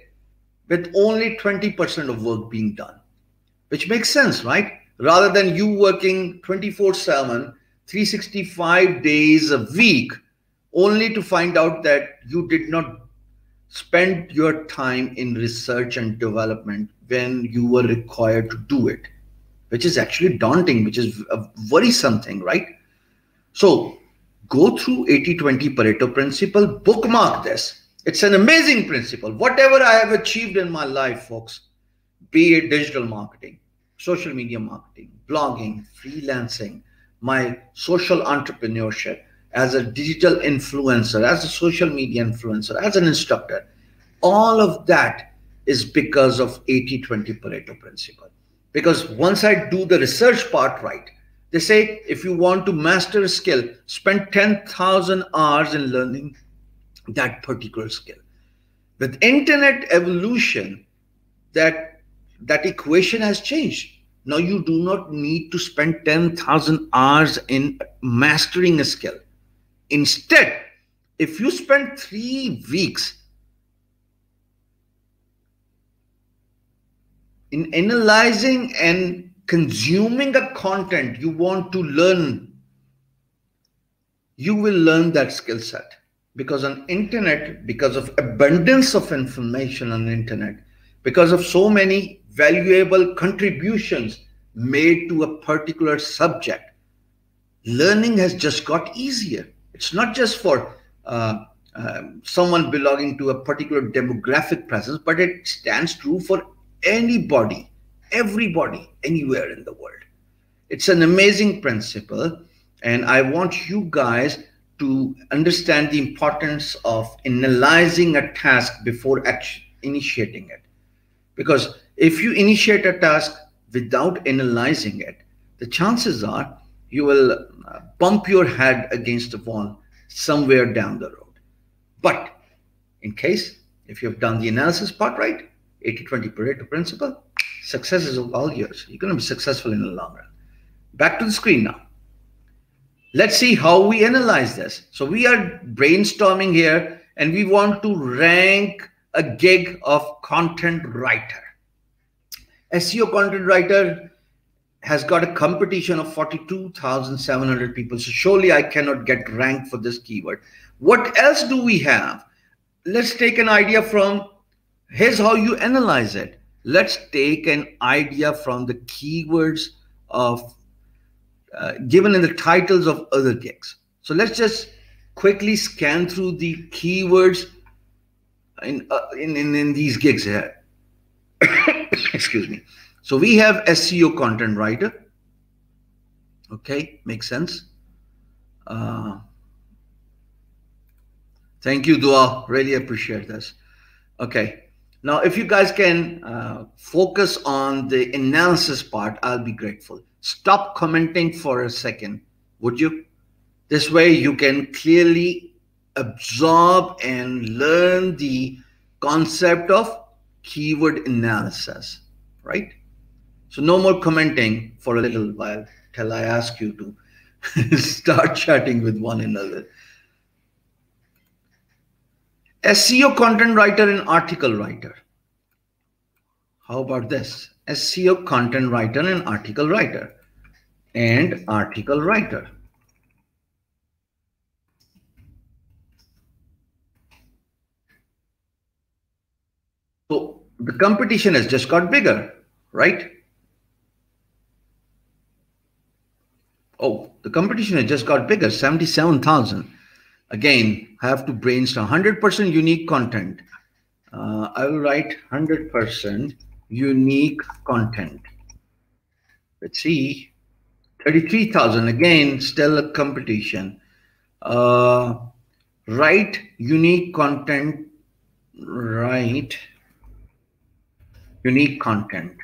with only twenty percent of work being done, which makes sense, right? Rather than you working twenty-four seven, three sixty-five days a week, only to find out that you did not spend your time in research and development when you were required to do it, which is actually daunting, which is a worrisome thing, right? So go through eighty twenty Pareto principle, bookmark this. It's an amazing principle. Whatever I have achieved in my life, folks, be it digital marketing, social media marketing, blogging, freelancing, my social entrepreneurship, as a digital influencer, as a social media influencer, as an instructor, all of that is because of eighty twenty Pareto principle. Because once I do the research part right, they say, if you want to master a skill, spend ten thousand hours in learning that particular skill. With internet evolution, that, that equation has changed. Now you do not need to spend ten thousand hours in mastering a skill. Instead, if you spend three weeks in analyzing and consuming a content you want to learn, you will learn that skill set. Because on internet, because of abundance of information on internet, because of so many valuable contributions made to a particular subject, learning has just got easier. It's not just for uh, uh, someone belonging to a particular demographic presence, but it stands true for anybody, everybody, anywhere in the world. It's an amazing principle, and I want you guys to understand the importance of analyzing a task before initiating it. Because if you initiate a task without analyzing it, the chances are you will bump your head against the wall somewhere down the road. But in case, if you've done the analysis part right, eighty twenty Pareto principle, success is all yours. You're going to be successful in the long run. Back to the screen now. Let's see how we analyze this. So we are brainstorming here, and we want to rank a gig of content writer. S E O content writer has got a competition of forty-two thousand seven hundred people. So surely I cannot get ranked for this keyword. What else do we have? Let's take an idea from Here's how you analyze it. Let's take an idea from the keywords of uh, given in the titles of other gigs. So let's just quickly scan through the keywords in uh, in, in in these gigs here. Excuse me. So we have S E O content writer. Okay, makes sense. Uh, thank you, Dua. Really appreciate this. Okay. Now, if you guys can uh, focus on the analysis part, I'll be grateful. Stop commenting for a second, would you? This way you can clearly absorb and learn the concept of keyword analysis, right? So no more commenting for a little while till I ask you to start chatting with one another. S E O content writer and article writer. How about this? S E O content writer and article writer and article writer. So the competition has just got bigger, right? Oh, the competition has just got bigger, seventy-seven thousand. Again, I have to brainstorm one hundred percent unique content. Uh, I will write one hundred percent unique content. Let's see, thirty-three thousand. Again, still a competition. Uh, write unique content. Write unique content.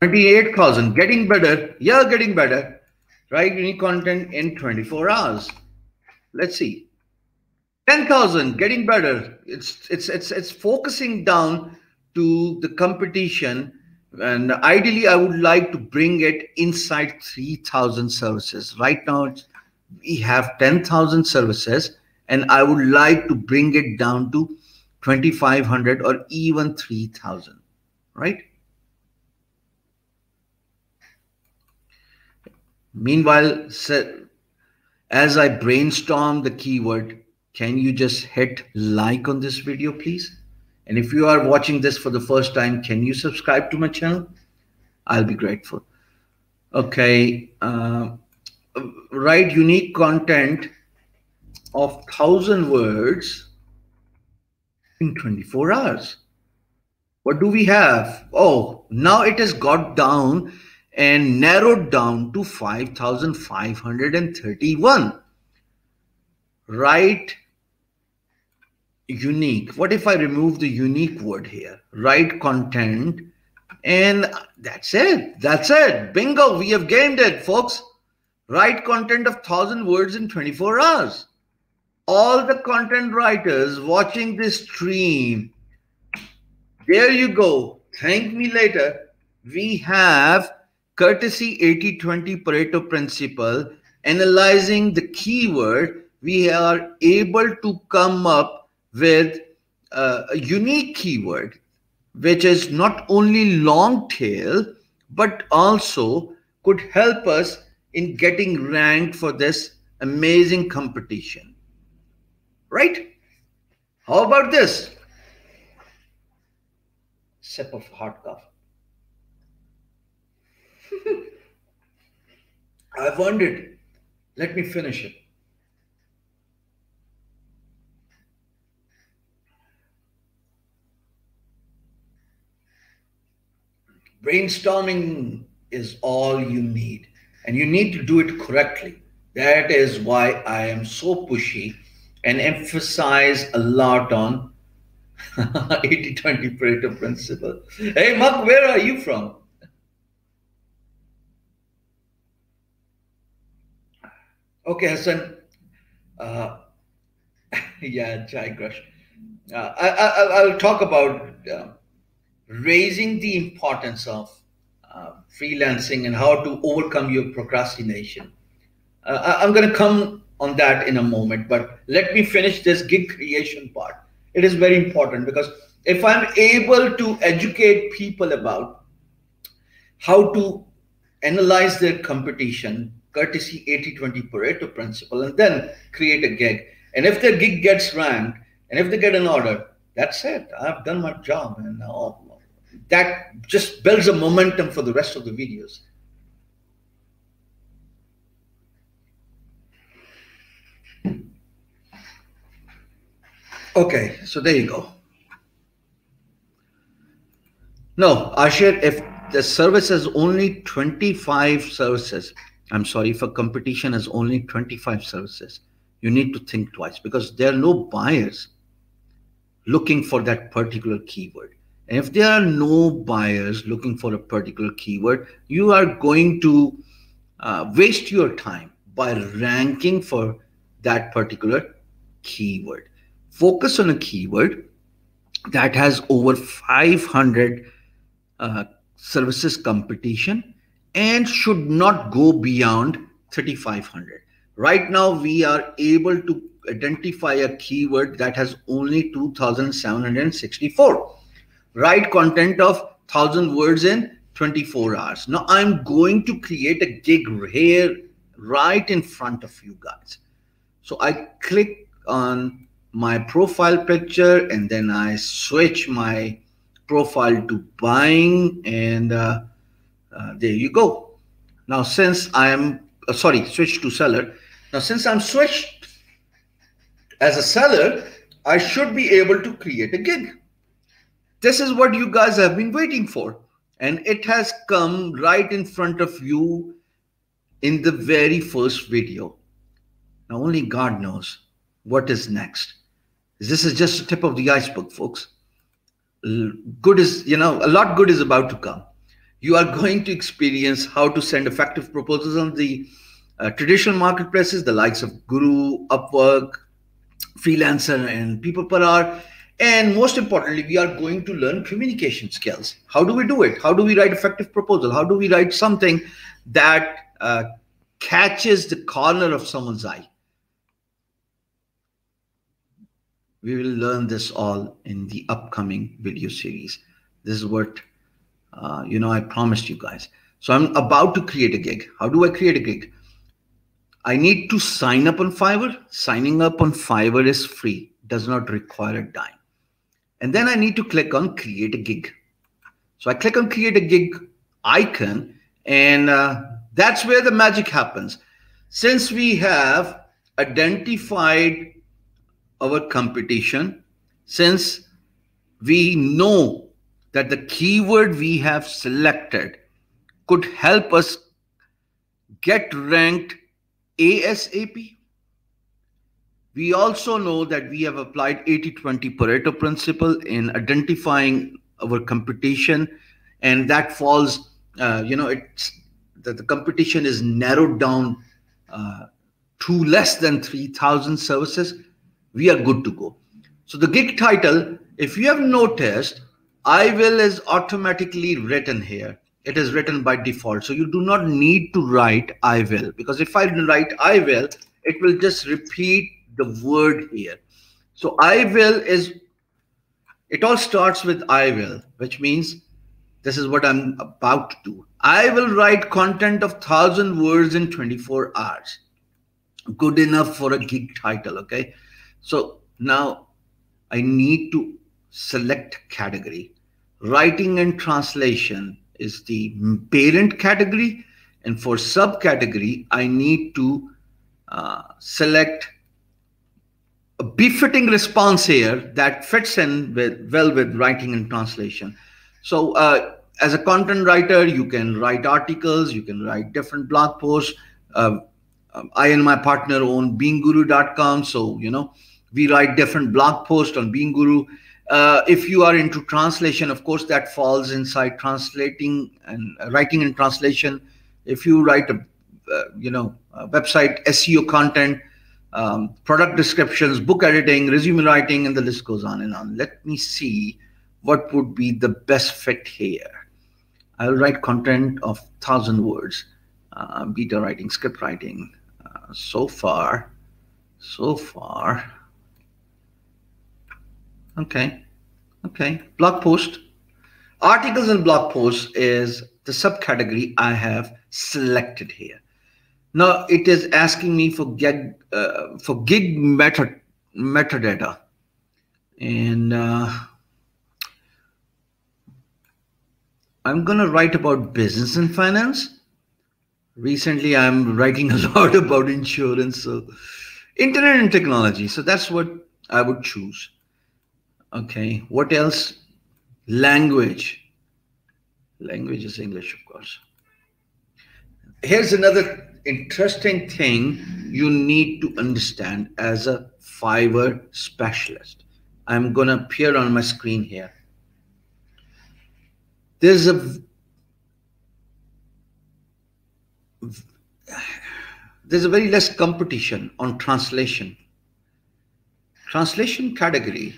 twenty-eight thousand. Getting better. Yeah, getting better. Write unique content in twenty-four hours. Let's see, ten thousand, getting better. It's, it's, it's, it's focusing down to the competition. And ideally, I would like to bring it inside three thousand services. Right now, we have ten thousand services, and I would like to bring it down to twenty-five hundred or even three thousand, right? Meanwhile, as I brainstorm the keyword, can you just hit like on this video, please? And if you are watching this for the first time, can you subscribe to my channel? I'll be grateful. Okay, uh, write unique content of one thousand words in twenty-four hours. What do we have? Oh, now it has got down and narrowed down to five thousand five hundred thirty-one. Write unique. What if I remove the unique word here? Write content, and that's it. That's it. Bingo. We have gamed it, folks. Write content of one thousand words in twenty-four hours. All the content writers watching this stream, there you go. Thank me later. We have courtesy eighty twenty Pareto principle, analyzing the keyword, we are able to come up with uh, a unique keyword, which is not only long tail, but also could help us in getting ranked for this amazing competition, right? How about this? Sip of hot coffee. I've earned it. Let me finish it. Brainstorming is all you need, and you need to do it correctly. That is why I am so pushy and emphasize a lot on eighty twenty Pareto principle. Hey, Mark, where are you from? Okay, Hassan. Uh, yeah, Jai Grush. Uh, I, I, I'll talk about uh, raising the importance of uh, freelancing and how to overcome your procrastination. Uh, I, I'm going to come on that in a moment, but let me finish this gig creation part. It is very important because if I'm able to educate people about how to analyze their competition, courtesy eighty twenty Pareto principle, and then create a gig. And if their gig gets ranked, and if they get an order, That's it. I've done my job, and now that just builds a momentum for the rest of the videos. Okay, so there you go. No, Ashir, if the service is only twenty-five services, I'm sorry, for competition is only twenty-five services, you need to think twice, because there are no buyers looking for that particular keyword. And if there are no buyers looking for a particular keyword, you are going to uh, waste your time by ranking for that particular keyword. Focus on a keyword that has over five hundred uh, services competition and should not go beyond thirty-five hundred. Right now, we are able to identify a keyword that has only two thousand seven hundred sixty-four. Write content of one thousand words in twenty-four hours. Now, I'm going to create a gig here right in front of you guys. So I click on my profile picture, and then I switch my profile to buying, and uh, uh, there you go. Now, since I'm uh, sorry, switch to seller. Now, since I'm switched as a seller, I should be able to create a gig. This is what you guys have been waiting for, and it has come right in front of you in the very first video. Now, only God knows what is next. This is just the tip of the iceberg, folks. Good is, you know, a lot good is about to come. You are going to experience how to send effective proposals on the uh, traditional marketplaces, the likes of Guru, Upwork, Freelancer, and People Per Hour. And most importantly, we are going to learn communication skills. How do we do it? How do we write effective proposal? How do we write something that uh, catches the corner of someone's eye? We will learn this all in the upcoming video series. This is what, uh, you know, I promised you guys. So I'm about to create a gig. How do I create a gig? I need to sign up on Fiverr. Signing up on Fiverr is free, does not require a dime. And then I need to click on create a gig. So I click on create a gig icon, and uh, that's where the magic happens. Since we have identified our competition, since we know that the keyword we have selected could help us get ranked ASAP. We also know that we have applied eighty twenty Pareto principle in identifying our competition, and that falls, uh, you know, it's that the competition is narrowed down uh, to less than three thousand services. We are good to go. So the gig title, if you have noticed, I will is automatically written here. It is written by default. So you do not need to write I will, because if I write I will, it will just repeat the word here. So I will is, it all starts with I will, which means this is what I'm about to do. I will write content of one thousand words in twenty-four hours. Good enough for a gig title, okay? So now I need to select category. Writing and translation is the parent category. And for subcategory, I need to uh, select a befitting response here that fits in with, well with writing and translation. So uh, as a content writer, you can write articles, you can write different blog posts. Uh, I and my partner own Being Guru dot com. So, you know, we write different blog posts on Being Guru. Uh, if you are into translation, of course, that falls inside translating and uh, writing and translation. If you write a, uh, you know, a website, S E O content, um, product descriptions, book editing, resume writing, and the list goes on and on. Let me see what would be the best fit here. I'll write content of one thousand words, uh, beta writing, script writing. Uh, so far, so far. Okay, okay, blog post. Articles and blog posts is the subcategory I have selected here. Now it is asking me for gig, uh, for gig meta, metadata. And uh, I'm going to write about business and finance. Recently, I'm writing a lot about insurance, so internet and technology. So that's what I would choose. Okay, what else? Language. Language is English, of course. Here's another interesting thing you need to understand as a Fiverr specialist. I'm going to appear on my screen here. There's a there's a very less competition on translation. Translation category,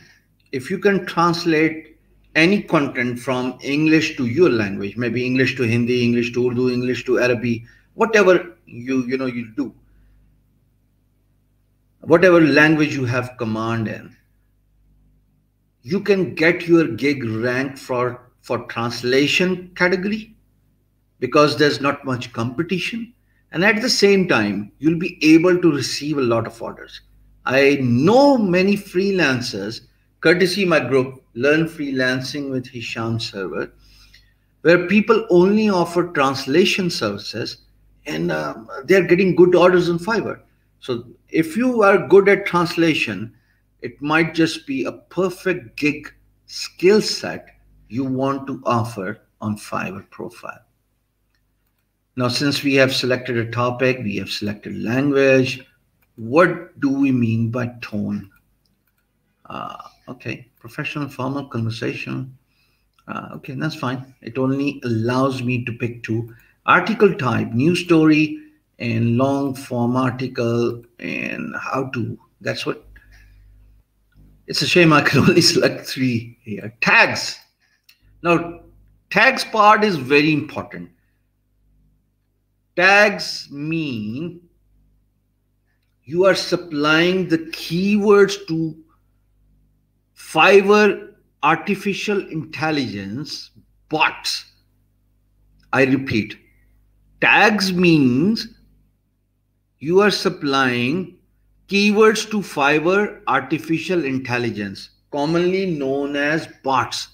if you can translate any content from English to your language, maybe English to Hindi, English to Urdu, English to Arabic, whatever you, you know, you do, whatever language you have command in, you can get your gig ranked for, for translation category because there's not much competition. And at the same time, you'll be able to receive a lot of orders. I know many freelancers, courtesy my group, Learn Freelancing with Hisham Sabar, where people only offer translation services and uh, they're getting good orders on Fiverr. So if you are good at translation, it might just be a perfect gig skill set you want to offer on Fiverr profile. Now, since we have selected a topic, we have selected language, what do we mean by tone? Uh, okay, professional, formal, conversational. Uh, okay, that's fine. It only allows me to pick two. Article type, news story, and long form article, and how to. That's what. It's a shame I can only select three here. Tags. Now, tags part is very important. Tags mean you are supplying the keywords to Fiverr artificial intelligence bots. I repeat, tags means you are supplying keywords to Fiverr artificial intelligence, commonly known as bots.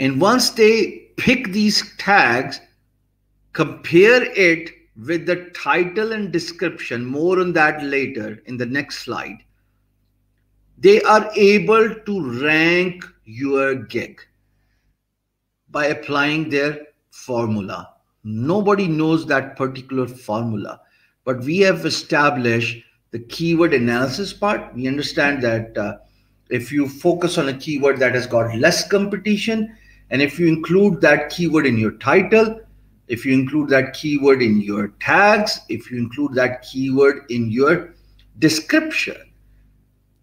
And once they pick these tags, compare it with the title and description, more on that later in the next slide, they are able to rank your gig by applying their formula. Nobody knows that particular formula, but we have established the keyword analysis part. We understand that uh, if you focus on a keyword that has got less competition, and if you include that keyword in your title, if you include that keyword in your tags, if you include that keyword in your description,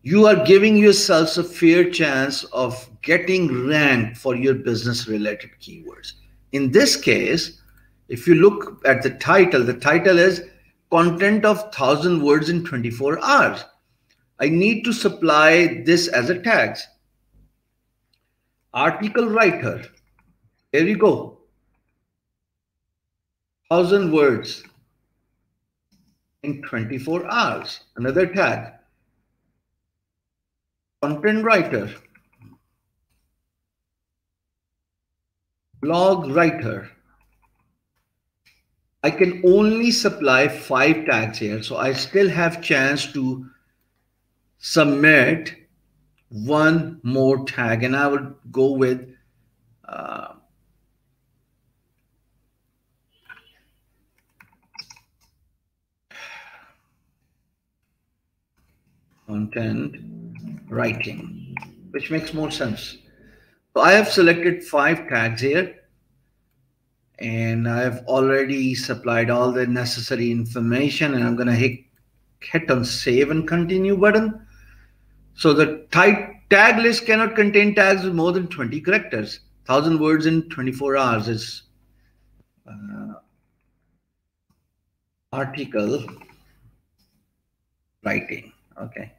you are giving yourselves a fair chance of getting ranked for your business related keywords. In this case, if you look at the title, the title is content of one thousand words in twenty-four hours. I need to supply this as a tags. Article writer, here you go. one thousand words in twenty-four hours, another tag. Content writer, blog writer. I can only supply five tags here, so I still have chance to submit one more tag, and I would go with uh, content writing, which makes more sense. So I have selected five tags here, and I have already supplied all the necessary information, and I'm going to hit, hit on save and continue button. So the tag list cannot contain tags with more than twenty characters. one thousand words in twenty-four hours is uh, article writing. Okay.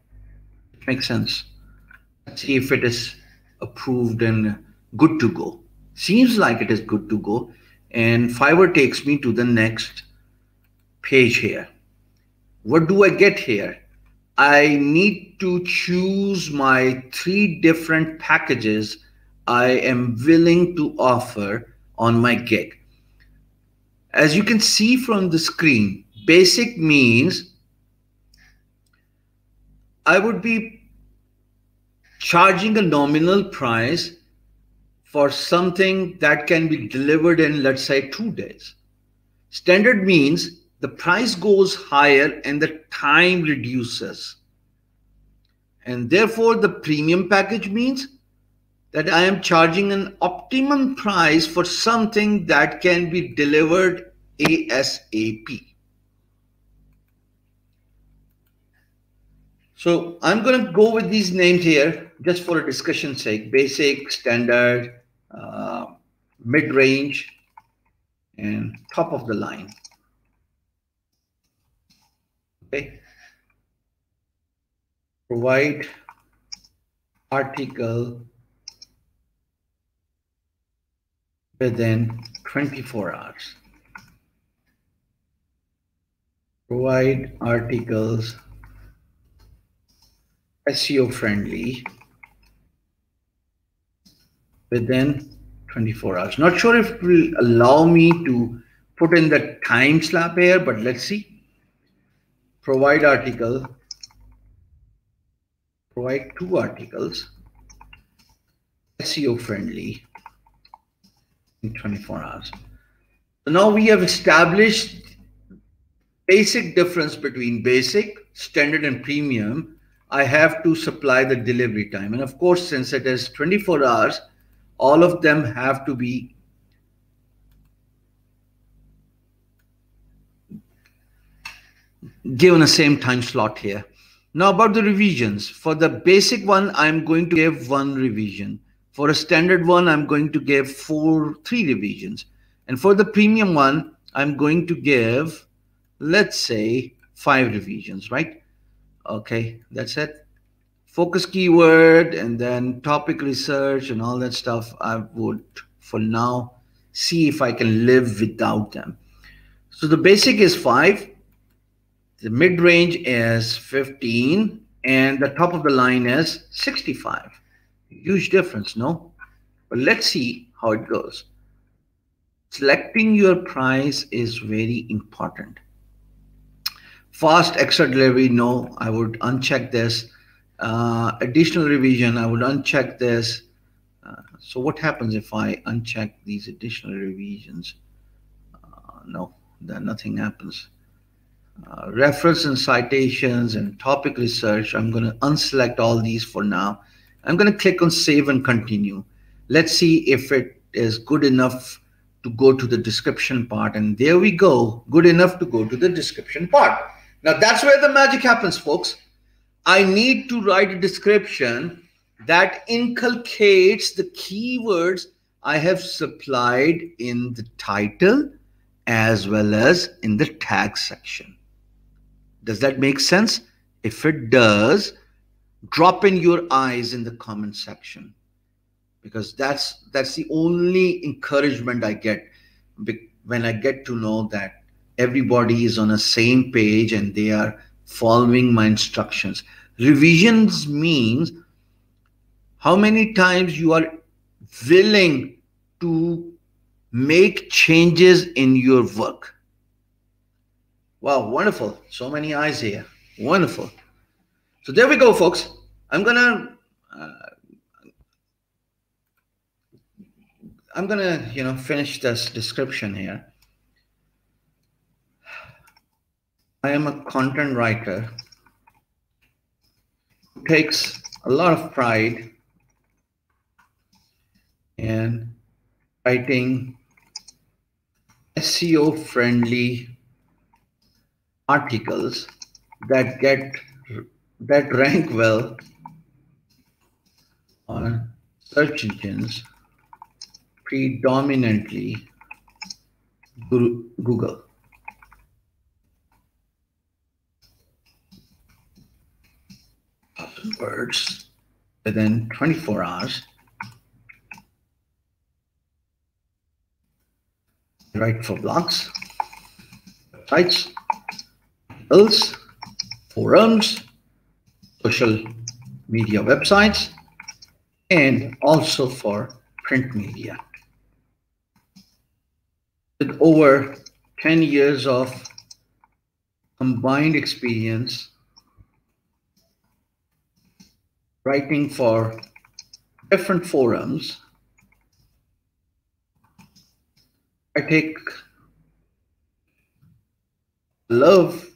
Makes sense. Let's see if it is approved and good to go. Seems like it is good to go. And Fiverr takes me to the next page here. What do I get here? I need to choose my three different packages I am willing to offer on my gig. As you can see from the screen, basic means I would be charging a nominal price for something that can be delivered in, let's say, two days. Standard means the price goes higher and the time reduces. And therefore, the premium package means that I am charging an optimum price for something that can be delivered ASAP. So I'm going to go with these names here just for a discussion's sake: basic, standard, uh, mid-range, and top of the line. Okay. Provide article within twenty-four hours. Provide articles S E O friendly within twenty-four hours. Not sure if it will allow me to put in the time slab here, but let's see. Provide article, provide two articles, S E O friendly in twenty-four hours. So now we have established basic difference between basic, standard, and premium. I have to supply the delivery time. And of course, since it is twenty-four hours, all of them have to be given the same time slot here. Now about the revisions. For the basic one, I'm going to give one revision. For a standard one, I'm going to give four, three revisions. And for the premium one, I'm going to give, let's say, five revisions, right? Okay, that's it. Focus keyword and then topic research and all that stuff. I would, for now, see if I can live without them. So the basic is five, the mid-range is fifteen, and the top of the line is sixty-five. Huge difference, no? But let's see how it goes. Selecting your price is very important. Fast extra delivery, no, I would uncheck this. Uh, additional revision, I would uncheck this. Uh, so what happens if I uncheck these additional revisions? Uh, no, then nothing happens. Uh, reference and citations and topic research, I'm going to unselect all these for now. I'm going to click on save and continue. Let's see if it is good enough to go to the description part. And there we go, good enough to go to the description part. Now that's where the magic happens, folks. I need to write a description that inculcates the keywords I have supplied in the title as well as in the tag section. Does that make sense? If it does, drop in your eyes in the comment section, because that's, that's the only encouragement I get when I get to know that everybody is on the same page and they are following my instructions. Revisions means how many times you are willing to make changes in your work. Wow, wonderful. So many eyes here. Wonderful. So there we go, folks. I'm going to, uh, I'm going to, you know, finish this description here. I am a content writer who takes a lot of pride in writing S E O friendly articles that get that rank well on search engines, predominantly Google. Words within twenty-four hours. Write for blogs, sites, articles, forums, social media websites, and also for print media. With over ten years of combined experience writing for different forums, I take love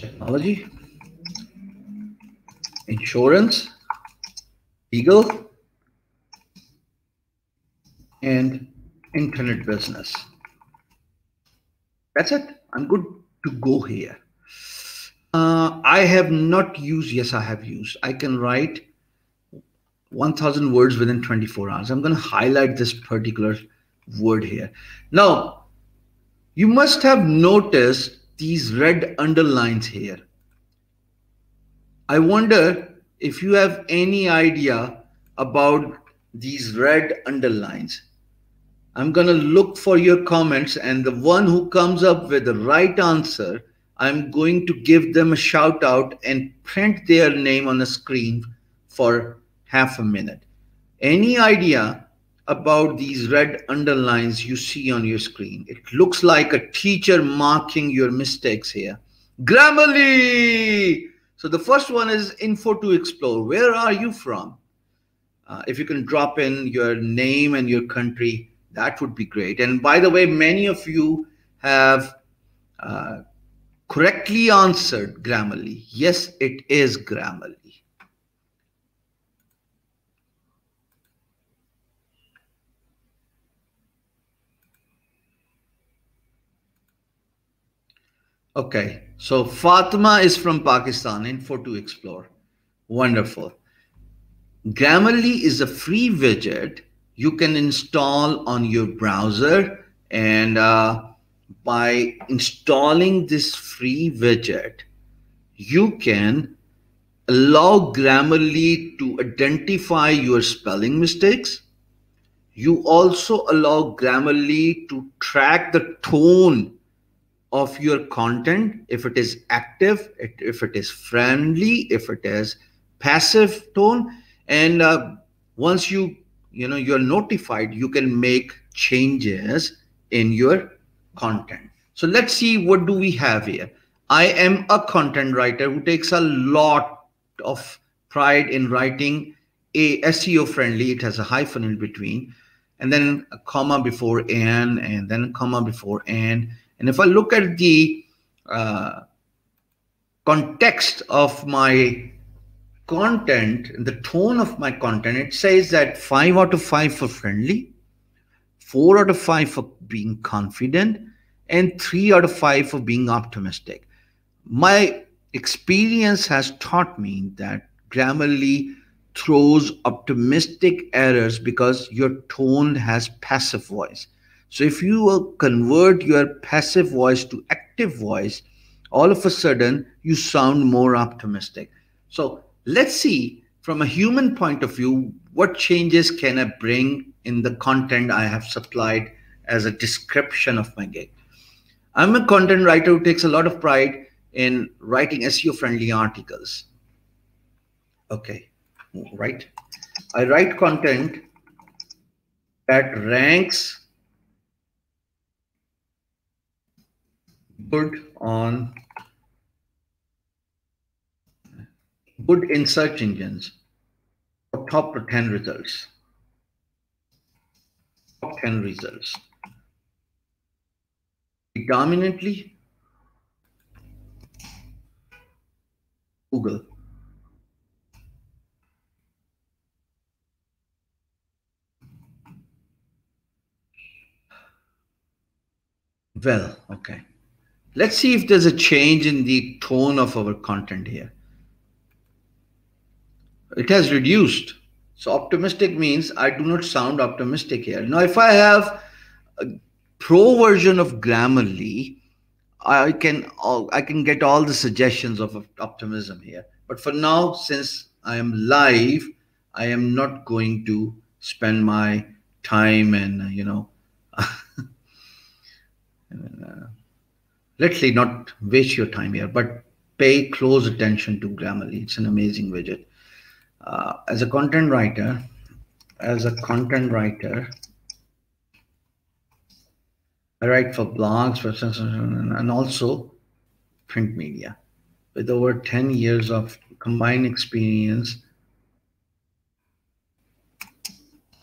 technology, insurance, legal, and internet business. That's it. I'm good to go here. Uh, I have not used, yes, I have used. I can write one thousand words within twenty-four hours. I'm going to highlight this particular word here. Now, you must have noticed these red underlines here. I wonder if you have any idea about these red underlines. I'm going to look for your comments, and the one who comes up with the right answer, I'm going to give them a shout out and print their name on the screen for half a minute. Any idea about these red underlines you see on your screen? It looks like a teacher marking your mistakes here. Grammarly! So the first one is info to explore. Where are you from? Uh, if you can drop in your name and your country, that would be great. And by the way, many of you have uh, correctly answered Grammarly. Yes, it is Grammarly. Okay, so Fatima is from Pakistan, info to explore. Wonderful. Grammarly is a free widget you can install on your browser, and uh, by installing this free widget, you can allow Grammarly to identify your spelling mistakes. You also allow Grammarly to track the tone of your content, if it is active, if it is friendly, if it is passive tone. And uh, once you you know you're notified, you can make changes in your content. So let's see, what do we have here? I am a content writer who takes a lot of pride in writing a S E O friendly, it has a hyphen in between, and then a comma before and, and then a comma before and. And if I look at the uh, context of my content, the tone of my content, it says that five out of five for friendly, four out of five for being confident, and three out of five for being optimistic. My experience has taught me that Grammarly throws optimistic errors because your tone has passive voice. So if you convert your passive voice to active voice, all of a sudden you sound more optimistic. So let's see, from a human point of view, what changes can I bring in the content I have supplied as a description of my gig. I'm a content writer who takes a lot of pride in writing S E O friendly articles. Okay, right. I write content that ranks good on good in search engines for top ten results. Top ten results. Predominantly Google. Well, okay. Let's see if there's a change in the tone of our content here. It has reduced. So optimistic means I do not sound optimistic here. Now, if I have a pro version of Grammarly, I can, I can get all the suggestions of optimism here. But for now, since I am live, I am not going to spend my time and, you know, uh, let's say not waste your time here, but pay close attention to Grammarly. It's an amazing widget. Uh, as a content writer, as a content writer, I write for blogs, websites, and also print media. With over ten years of combined experience,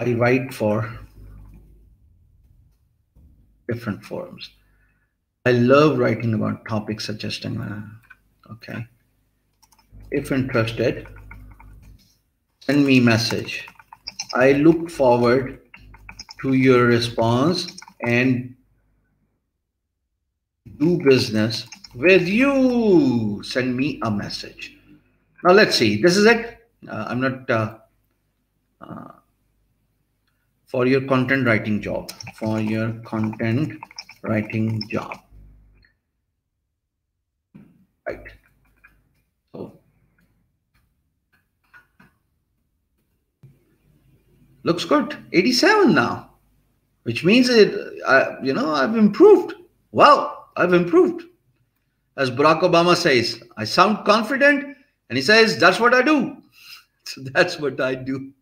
I write for different forums. I love writing about topics such as stigma. Okay. If interested, send me a message. I look forward to your response and do business with you. Send me a message. Now let's see. This is it. Uh, I'm not uh, uh, for your content writing job. For your content writing job. Right. So looks good. eighty-seven now, which means it. Uh, you know, I've improved. Wow, I've improved. As Barack Obama says, I sound confident, and he says, that's what I do. So that's what I do.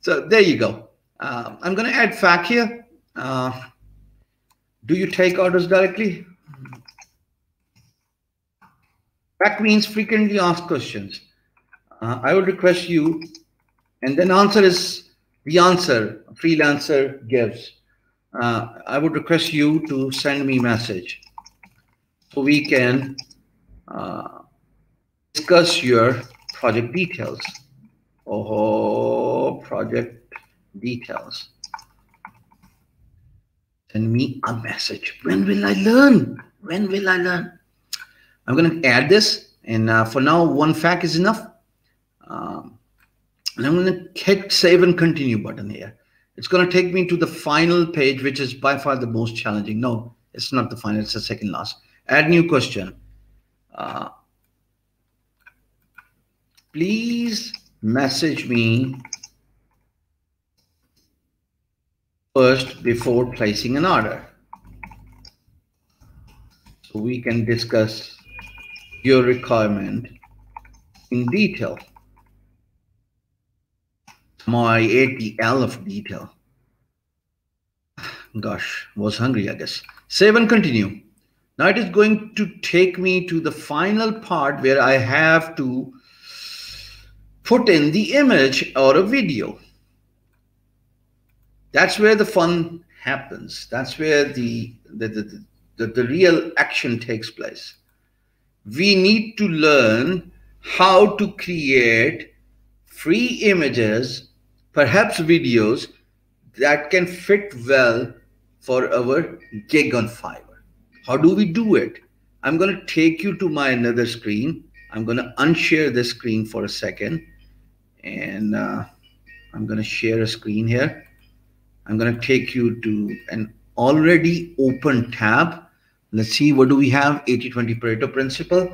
So there you go. Uh, I'm going to add fact here. Uh, do you take orders directly? Fact means frequently asked questions. Uh, I would request you, and then answer is the answer a freelancer gives. Uh, I would request you to send me a message. So we can uh, discuss your project details. Oh, project details. Send me a message. When will I learn? When will I learn? I'm going to add this. And uh, for now, one fact is enough. Um, and I'm going to hit save and continue button here. It's going to take me to the final page, which is by far the most challenging. No, it's not the final. It's the second last. Add new question. Uh, please message me first before placing an order, so we can discuss your requirement in detail. My A T L of detail. Gosh, was hungry, I guess. Save and continue. Now it is going to take me to the final part where I have to put in the image or a video. That's where the fun happens. That's where the, the, the, the, the real action takes place. We need to learn how to create free images, perhaps videos, that can fit well for our gig on Fiverr. How do we do it? I'm going to take you to my another screen. I'm going to unshare this screen for a second. And uh, I'm going to share a screen here. I'm going to take you to an already open tab. Let's see, what do we have? eighty twenty Pareto principle.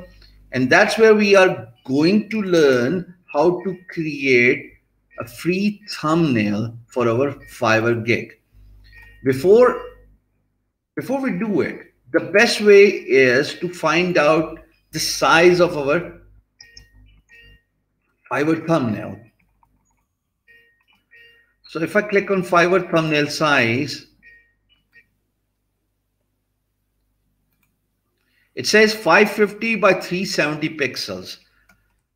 And that's where we are going to learn how to create a free thumbnail for our Fiverr gig. Before, before we do it, the best way is to find out the size of our Fiverr thumbnail. So if I click on Fiverr thumbnail size, it says five fifty by three seventy pixels.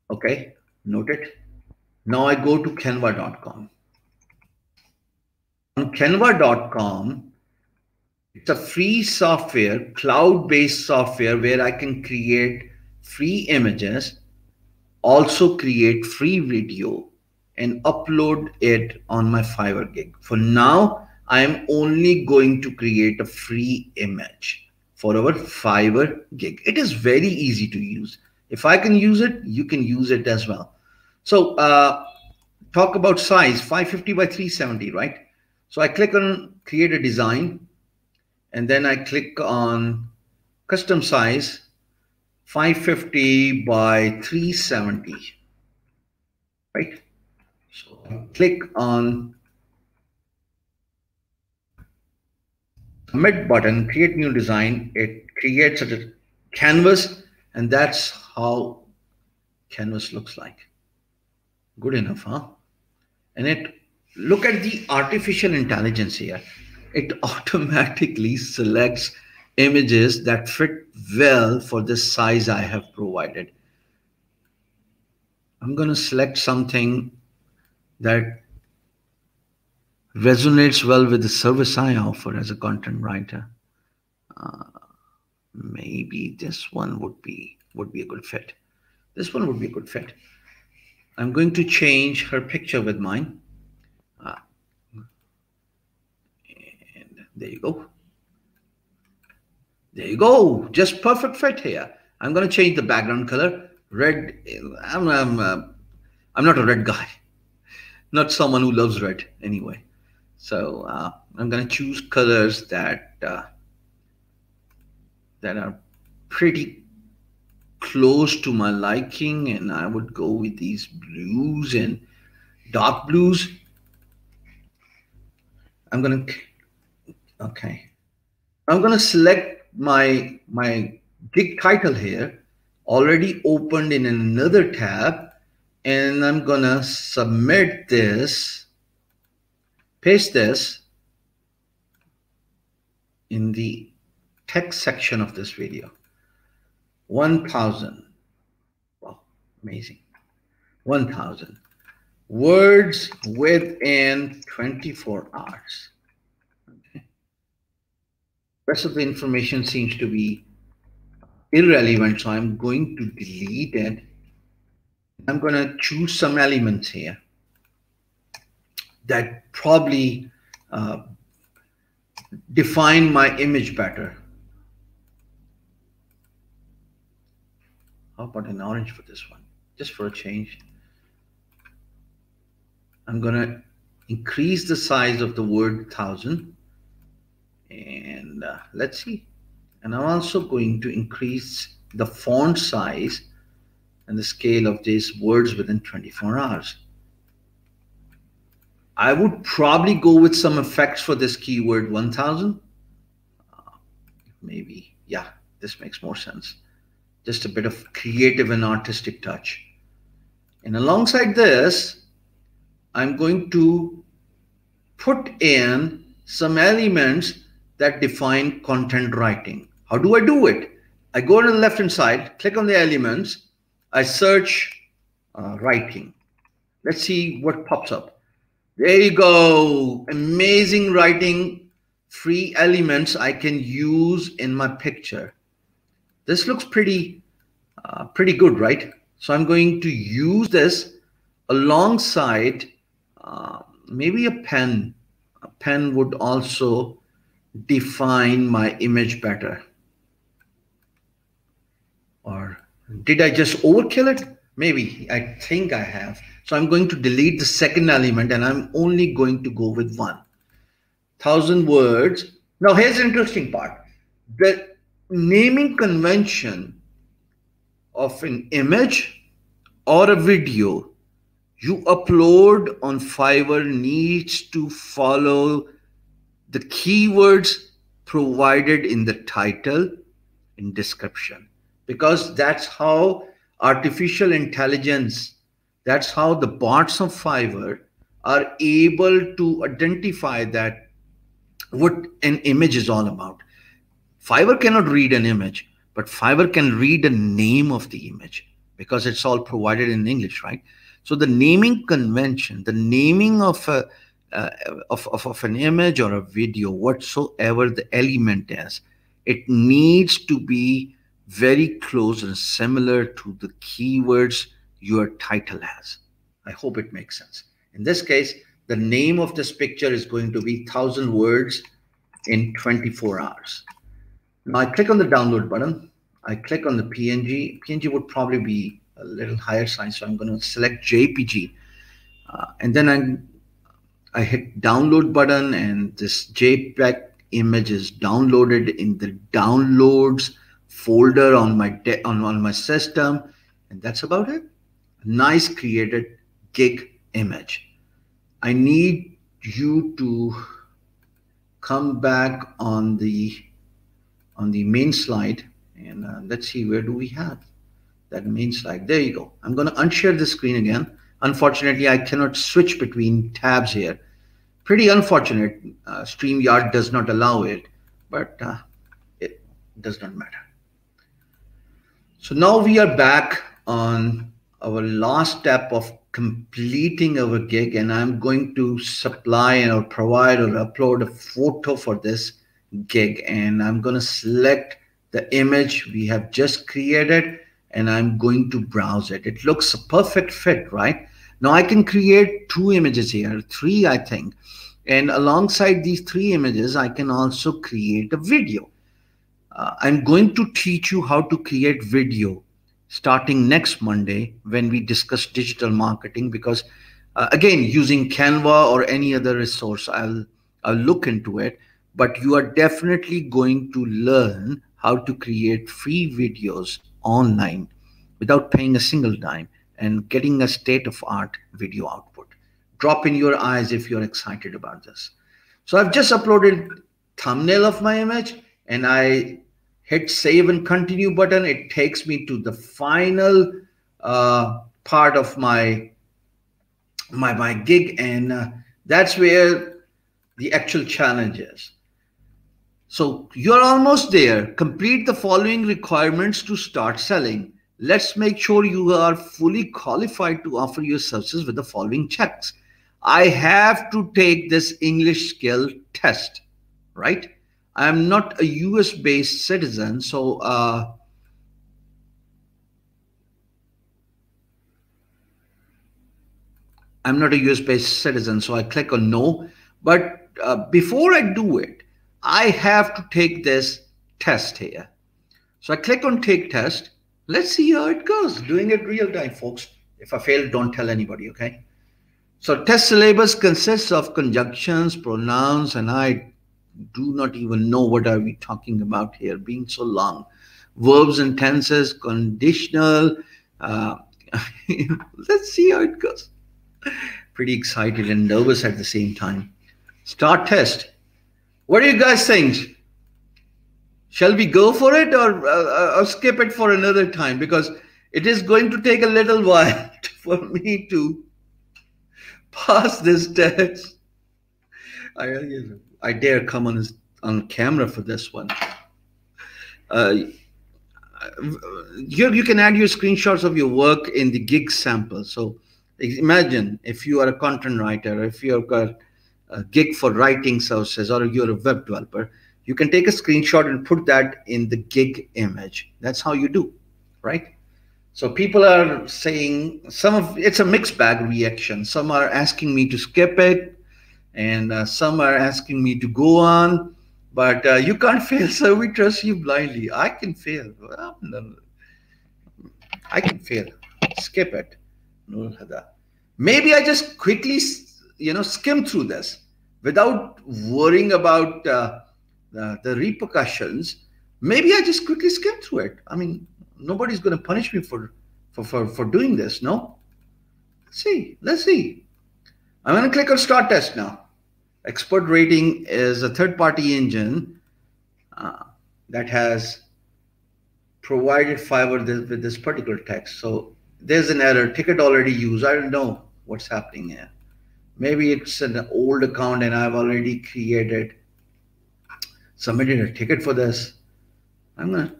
Okay, note it. Now I go to Canva dot com. On Canva dot com, it's a free software, cloud-based software, where I can create free images, also create free video, and upload it on my Fiverr gig. For now, I am only going to create a free image for our Fiverr gig. It is very easy to use. If I can use it, you can use it as well. So uh, talk about size, five fifty by three seventy, right? So I click on create a design. And then I click on custom size, five fifty by three seventy, right? So I click on commit button, create new design, it creates a canvas, and that's how canvas looks like. Good enough, huh? And it, look at the artificial intelligence here. It automatically selects images that fit well for the size I have provided. I'm going to select something that resonates well with the service I offer as a content writer. Uh, maybe this one would be, would be a good fit. This one would be a good fit. I'm going to change her picture with mine. Uh, and there you go. There you go. Just perfect fit here. I'm going to change the background color. Red. I'm, I'm, uh, I'm not a red guy. Not someone who loves red anyway. So uh, I'm going to choose colors that, uh, that are pretty close to my liking. And I would go with these blues and dark blues. I'm going to, okay. I'm going to select my, my gig title here, already opened in another tab, and I'm going to submit this, paste this in the text section of this video. one thousand. Wow, amazing. one thousand. Words within twenty-four hours. Rest of the information seems to be irrelevant, so I'm going to delete it. I'm going to choose some elements here that probably uh, define my image better. How about an orange for this one? Just for a change. I'm going to increase the size of the word thousand. And uh, let's see. And I'm also going to increase the font size and the scale of these words within twenty-four hours. I would probably go with some effects for this keyword one thousand. Uh, maybe, yeah, this makes more sense. Just a bit of creative and artistic touch. And alongside this, I'm going to put in some elements that define content writing. How do I do it? I go to the left-hand side, click on the elements, I search uh, writing. Let's see what pops up. There you go. Amazing writing, free elements I can use in my picture. This looks pretty, uh, pretty good, right? So I'm going to use this alongside uh, maybe a pen. A pen would also define my image better. Or did I just overkill it? Maybe. I think I have. So I'm going to delete the second element, and I'm only going to go with one. Thousand words. Now here's the interesting part. The naming convention of an image or a video you upload on Fiverr needs to follow the keywords provided in the title and description, because that's how artificial intelligence, that's how the bots of Fiverr are able to identify that what an image is all about. Fiverr cannot read an image, but Fiverr can read the name of the image because it's all provided in English, right? So the naming convention, the naming of a Uh, of, of, of an image or a video, whatsoever the element is, it needs to be very close and similar to the keywords your title has. I hope it makes sense. In this case, the name of this picture is going to be thousand words in twenty-four hours. Now I click on the download button. I click on the P N G. P N G would probably be a little higher size, so I'm going to select J P G. Uh, and then I'm I hit download button, and this JPEG image is downloaded in the downloads folder on my on, on my system, and that's about it. Nice created gig image. I need you to come back on the on the main slide, and uh, let's see, where do we have that main slide? There you go. I'm going to unshare the screen again. Unfortunately, I cannot switch between tabs here. Pretty unfortunate. Uh, StreamYard does not allow it, but uh, it does not matter. So now we are back on our last step of completing our gig, and I'm going to supply or provide or upload a photo for this gig, and I'm going to select the image we have just created, and I'm going to browse it. It looks a perfect fit, right? Now I can create two images here, three I think, and alongside these three images I can also create a video. Uh, I'm going to teach you how to create video starting next Monday when we discuss digital marketing, because uh, again, using Canva or any other resource, I'll, I'll look into it, but you are definitely going to learn how to create free videos online without paying a single dime and getting a state of art video output. Drop in your eyes if you're excited about this. So I've just uploaded thumbnail of my image, and I hit save and continue button. It takes me to the final uh, part of my, my, my gig. And uh, that's where the actual challenge is. So you're almost there. Complete the following requirements to start selling. Let's make sure you are fully qualified to offer your services with the following checks. I have to take this English skill test, right? I'm not a U S based citizen, so uh, I'm not a U S based citizen, so I click on no. But uh, before I do it, I have to take this test here. So I click on take test. Let's see how it goes. Doing it real time, folks. If I fail, don't tell anybody, okay? So test syllabus consists of conjunctions, pronouns, and I do not even know what are we talking about here, being so long. Verbs and tenses, conditional. Uh, let's see how it goes. Pretty excited and nervous at the same time. Start test. What do you guys think? Shall we go for it, or, uh, or skip it for another time? Because it is going to take a little while for me to pass this test. I, I dare come on, on camera for this one. Uh, you, you can add your screenshots of your work in the gig sample. So imagine if you are a content writer, if you are a gig for writing services, or you're a web developer, you can take a screenshot and put that in the gig image. That's how you do, right? So people are saying, some of it's a mixed bag reaction. Some are asking me to skip it, and uh, some are asking me to go on, but uh, you can't fail, so we trust you blindly. I can fail. I can fail. Skip it. Maybe I just quickly, you know, skim through this without worrying about uh, the, the repercussions. Maybe I just quickly skim through it. I mean, nobody's going to punish me for, for, for, for doing this, no? Let's see. Let's see. I'm going to click on Start Test now. Expert Rating is a third-party engine uh, that has provided Fiverr this, with this particular text. So there's an error. Ticket already used. I don't know what's happening here. Maybe it's an old account and I've already created, submitted a ticket for this. I'm going to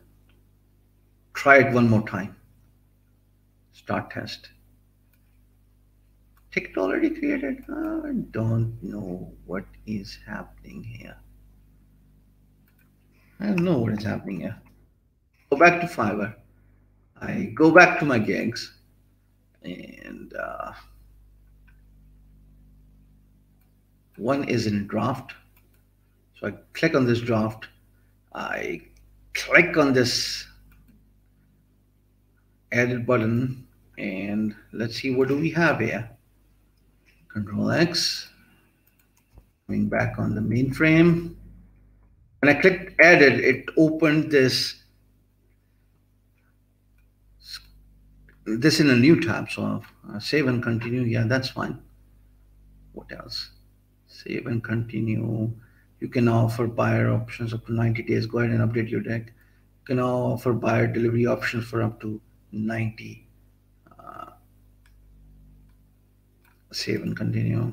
try it one more time. Start test. Ticket already created. I don't know what is happening here. I don't know what is happening here. Go back to Fiverr. I go back to my gigs and... Uh, one is in draft. So I click on this draft. I click on this edit button, and let's see, what do we have here? Control X, coming back on the mainframe. When I clicked edit, it opened this, this in a new tab. So I'll save and continue. Yeah, that's fine. What else? Save and continue. You can now offer buyer options up to ninety days. Go ahead and update your deck. You can now offer buyer delivery options for up to ninety. Uh, save and continue.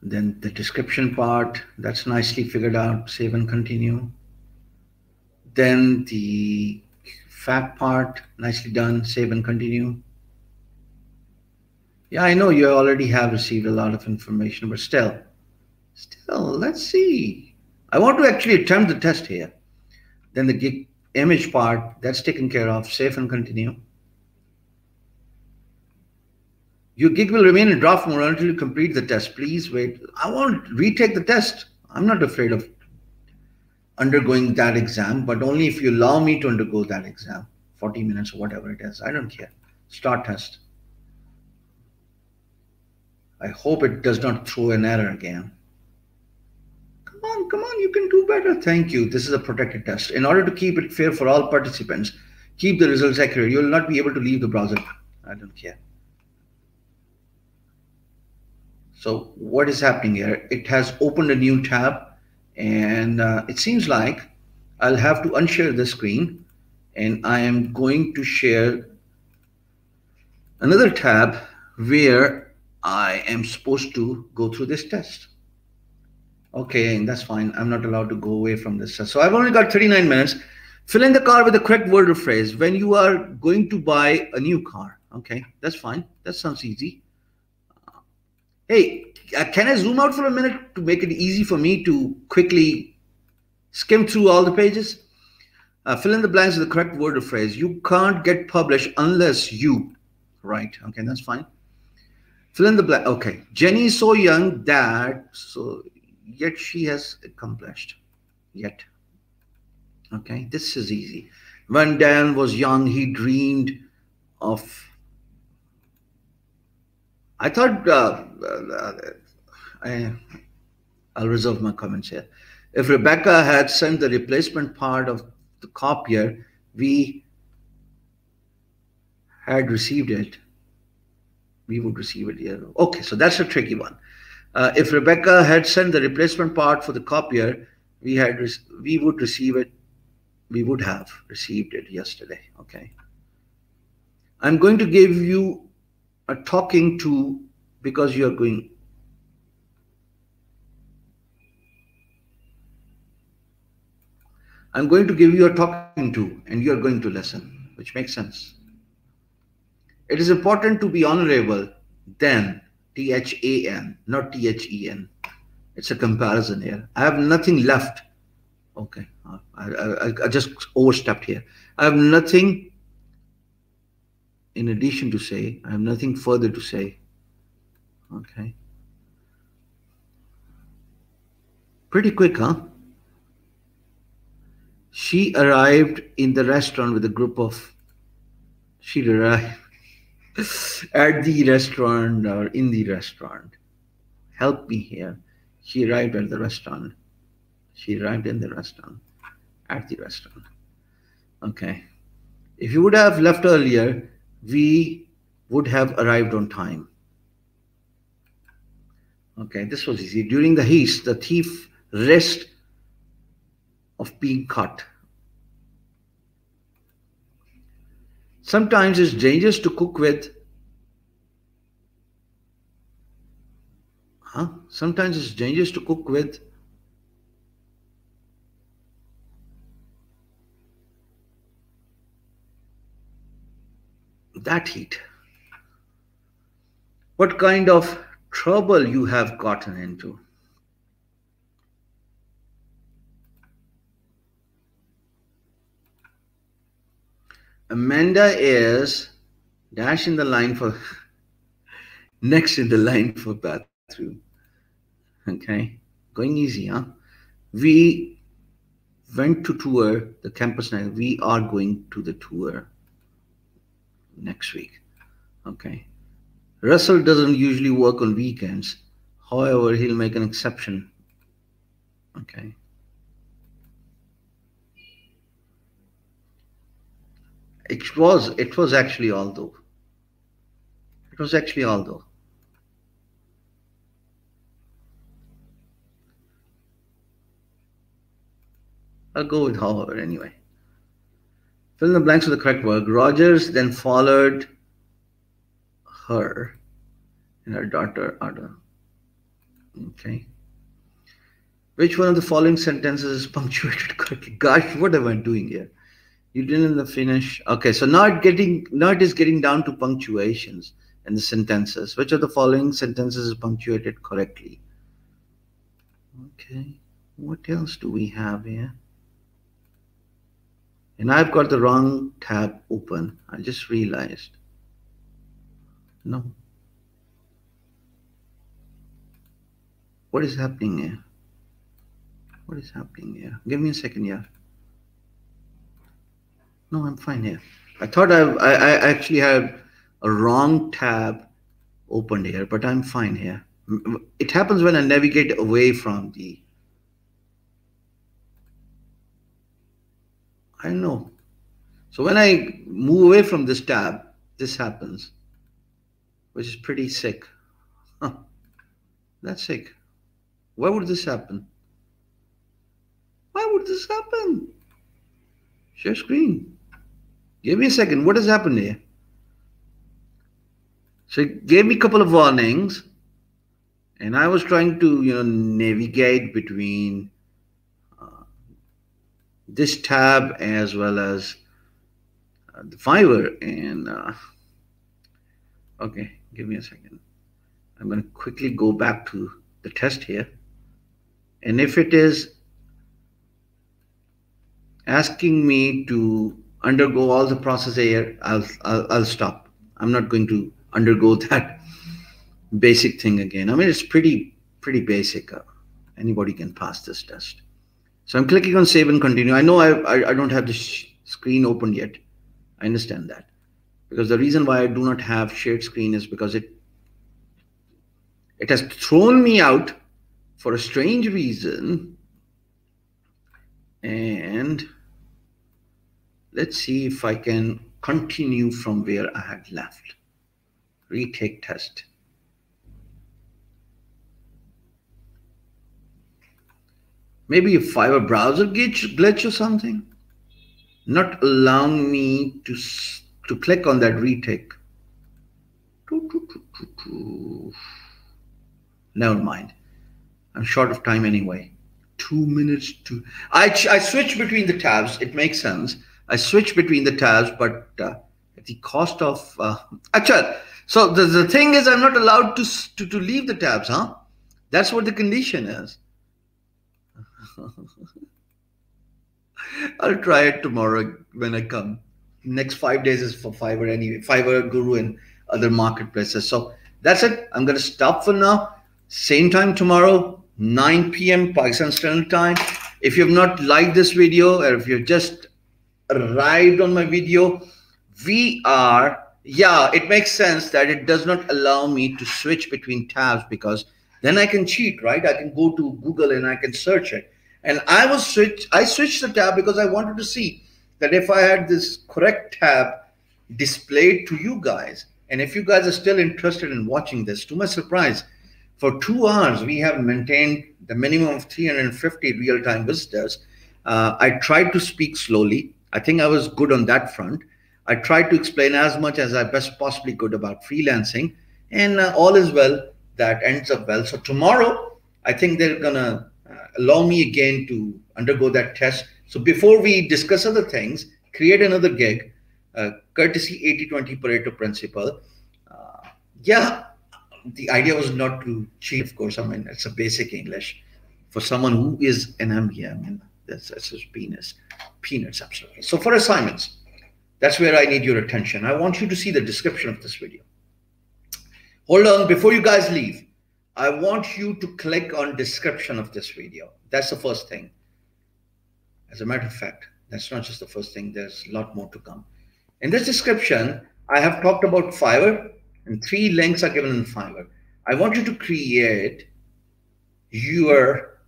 Then the description part, that's nicely figured out. Save and continue. Then the fact part, nicely done. Save and continue. Yeah, I know you already have received a lot of information, but still, still, let's see. I want to actually attempt the test here. Then the gig image part, that's taken care of. Save and continue. Your gig will remain in draft mode until you complete the test. Please wait. I won't retake the test. I'm not afraid of undergoing that exam, but only if you allow me to undergo that exam, forty minutes or whatever it is. I don't care. Start test. I hope it does not throw an error again. Come on, come on, you can do better. Thank you. This is a protected test. In order to keep it fair for all participants, keep the results accurate. You will not be able to leave the browser. I don't care. So what is happening here? It has opened a new tab, and uh, it seems like I'll have to unshare the screen, and I am going to share another tab where I am supposed to go through this test. Okay, and that's fine. I'm not allowed to go away from this test. So I've only got thirty-nine minutes. Fill in the car with the correct word or phrase when you are going to buy a new car. Okay, that's fine. That sounds easy. Hey, can I zoom out for a minute to make it easy for me to quickly skim through all the pages? Uh, fill in the blanks with the correct word or phrase. You can't get published unless you write. Okay, that's fine. Fill in the blank. Okay. Jenny is so young that, so yet she has accomplished. Yet. Okay, this is easy. When Dan was young, he dreamed of. I thought, uh, I, I'll reserve my comments here. If Rebecca had sent the replacement part of the copier, we had received it. We would receive it here. Okay, so that's a tricky one. Uh, if Rebecca had sent the replacement part for the copier, we had we would receive it. We would have received it yesterday. Okay. I'm going to give you a talking to because you are going. I'm going to give you a talking to and you are going to listen, which makes sense. It is important to be honorable, then, T H A N, not T H E N. It's a comparison here. I have nothing left. Okay, I, I, I just overstepped here. I have nothing in addition to say, I have nothing further to say. Okay. Pretty quick, huh? She arrived in the restaurant with a group of, she arrived at the restaurant or in the restaurant. Help me here. She arrived at the restaurant. She arrived in the restaurant. At the restaurant. Okay. If you would have left earlier, we would have arrived on time. Okay, this was easy. During the heist, the thief risked of being caught. Sometimes it's dangerous to cook with. Huh? Sometimes it's dangerous to cook with. That heat. What kind of trouble you have gotten into? Amanda is dash in the line for next in the line for bathroom. Okay, going easy, huh? We went to tour the campus now. We are going to the tour next week. Okay. Russell doesn't usually work on weekends. However, he'll make an exception. Okay. It was, it was actually all though. It was actually all though. I'll go with however anyway. Fill in the blanks with the correct work. Rogers then followed her and her daughter, Ada. Okay. Which one of the following sentences is punctuated correctly? Gosh, what am I doing here? You didn't finish. Okay, so not getting, not is getting down to punctuations and the sentences. Which of the following sentences is punctuated correctly? Okay, what else do we have here? And I've got the wrong tab open. I just realized. No. What is happening here? What is happening here? Give me a second here. No, I'm fine here. I thought I, I, I actually had a wrong tab opened here, but I'm fine here. It happens when I navigate away from the... I don't know. So when I move away from this tab, this happens, which is pretty sick. Huh. That's sick. Why would this happen? Why would this happen? Share screen. Give me a second. What has happened here? So it gave me a couple of warnings, and I was trying to, you know, navigate between uh, this tab as well as uh, the Fiverr. And uh, okay, give me a second. I'm going to quickly go back to the test here, and if it is asking me to undergo all the process here, I'll, I'll, I'll stop. I'm not going to undergo that basic thing again. I mean, it's pretty, pretty basic. Uh, anybody can pass this test. So I'm clicking on save and continue. I know I, I, I don't have the screen open yet. I understand that, because the reason why I do not have shared screen is because it, it has thrown me out for a strange reason. And let's see if I can continue from where I had left. Retake test. Maybe a Fiverr browser glitch or something, not allowing me to, to click on that retake. Never mind. I'm short of time anyway. Two minutes to... I, I switch between the tabs. It makes sense. I switch between the tabs, but uh, at the cost of... Uh, actually, so the, the thing is I'm not allowed to, to, to leave the tabs, huh? That's what the condition is. I'll try it tomorrow when I come. Next five days is for Fiverr anyway. Fiverr, Guru, and other marketplaces. So that's it. I'm going to stop for now. Same time tomorrow, nine P M Pakistan Standard Time. If you have not liked this video, or if you just arrived on my video, we are... Yeah, it makes sense that it does not allow me to switch between tabs, because then I can cheat, right? I can go to Google and I can search it. And I was switch, I switched the tab because I wanted to see that if I had this correct tab displayed to you guys, and if you guys are still interested in watching this, to my surprise, for two hours, we have maintained the minimum of three hundred fifty real-time visitors. Uh, I tried to speak slowly. I think I was good on that front. I tried to explain as much as I best possibly could about freelancing, and uh, all is well that ends up well. So tomorrow, I think they're gonna uh, allow me again to undergo that test. So before we discuss other things, create another gig, uh, courtesy eighty twenty Pareto principle. Uh, yeah. The idea was not to cheat, of course. I mean, it's a basic English for someone who is an M B A. I mean, that's, that's just peanuts, peanuts, absolutely. So for assignments, that's where I need your attention. I want you to see the description of this video. Hold on, before you guys leave, I want you to click on description of this video. That's the first thing. As a matter of fact, that's not just the first thing. There's a lot more to come. In this description, I have talked about Fiverr, and three links are given in Fiverr. I want you to create your,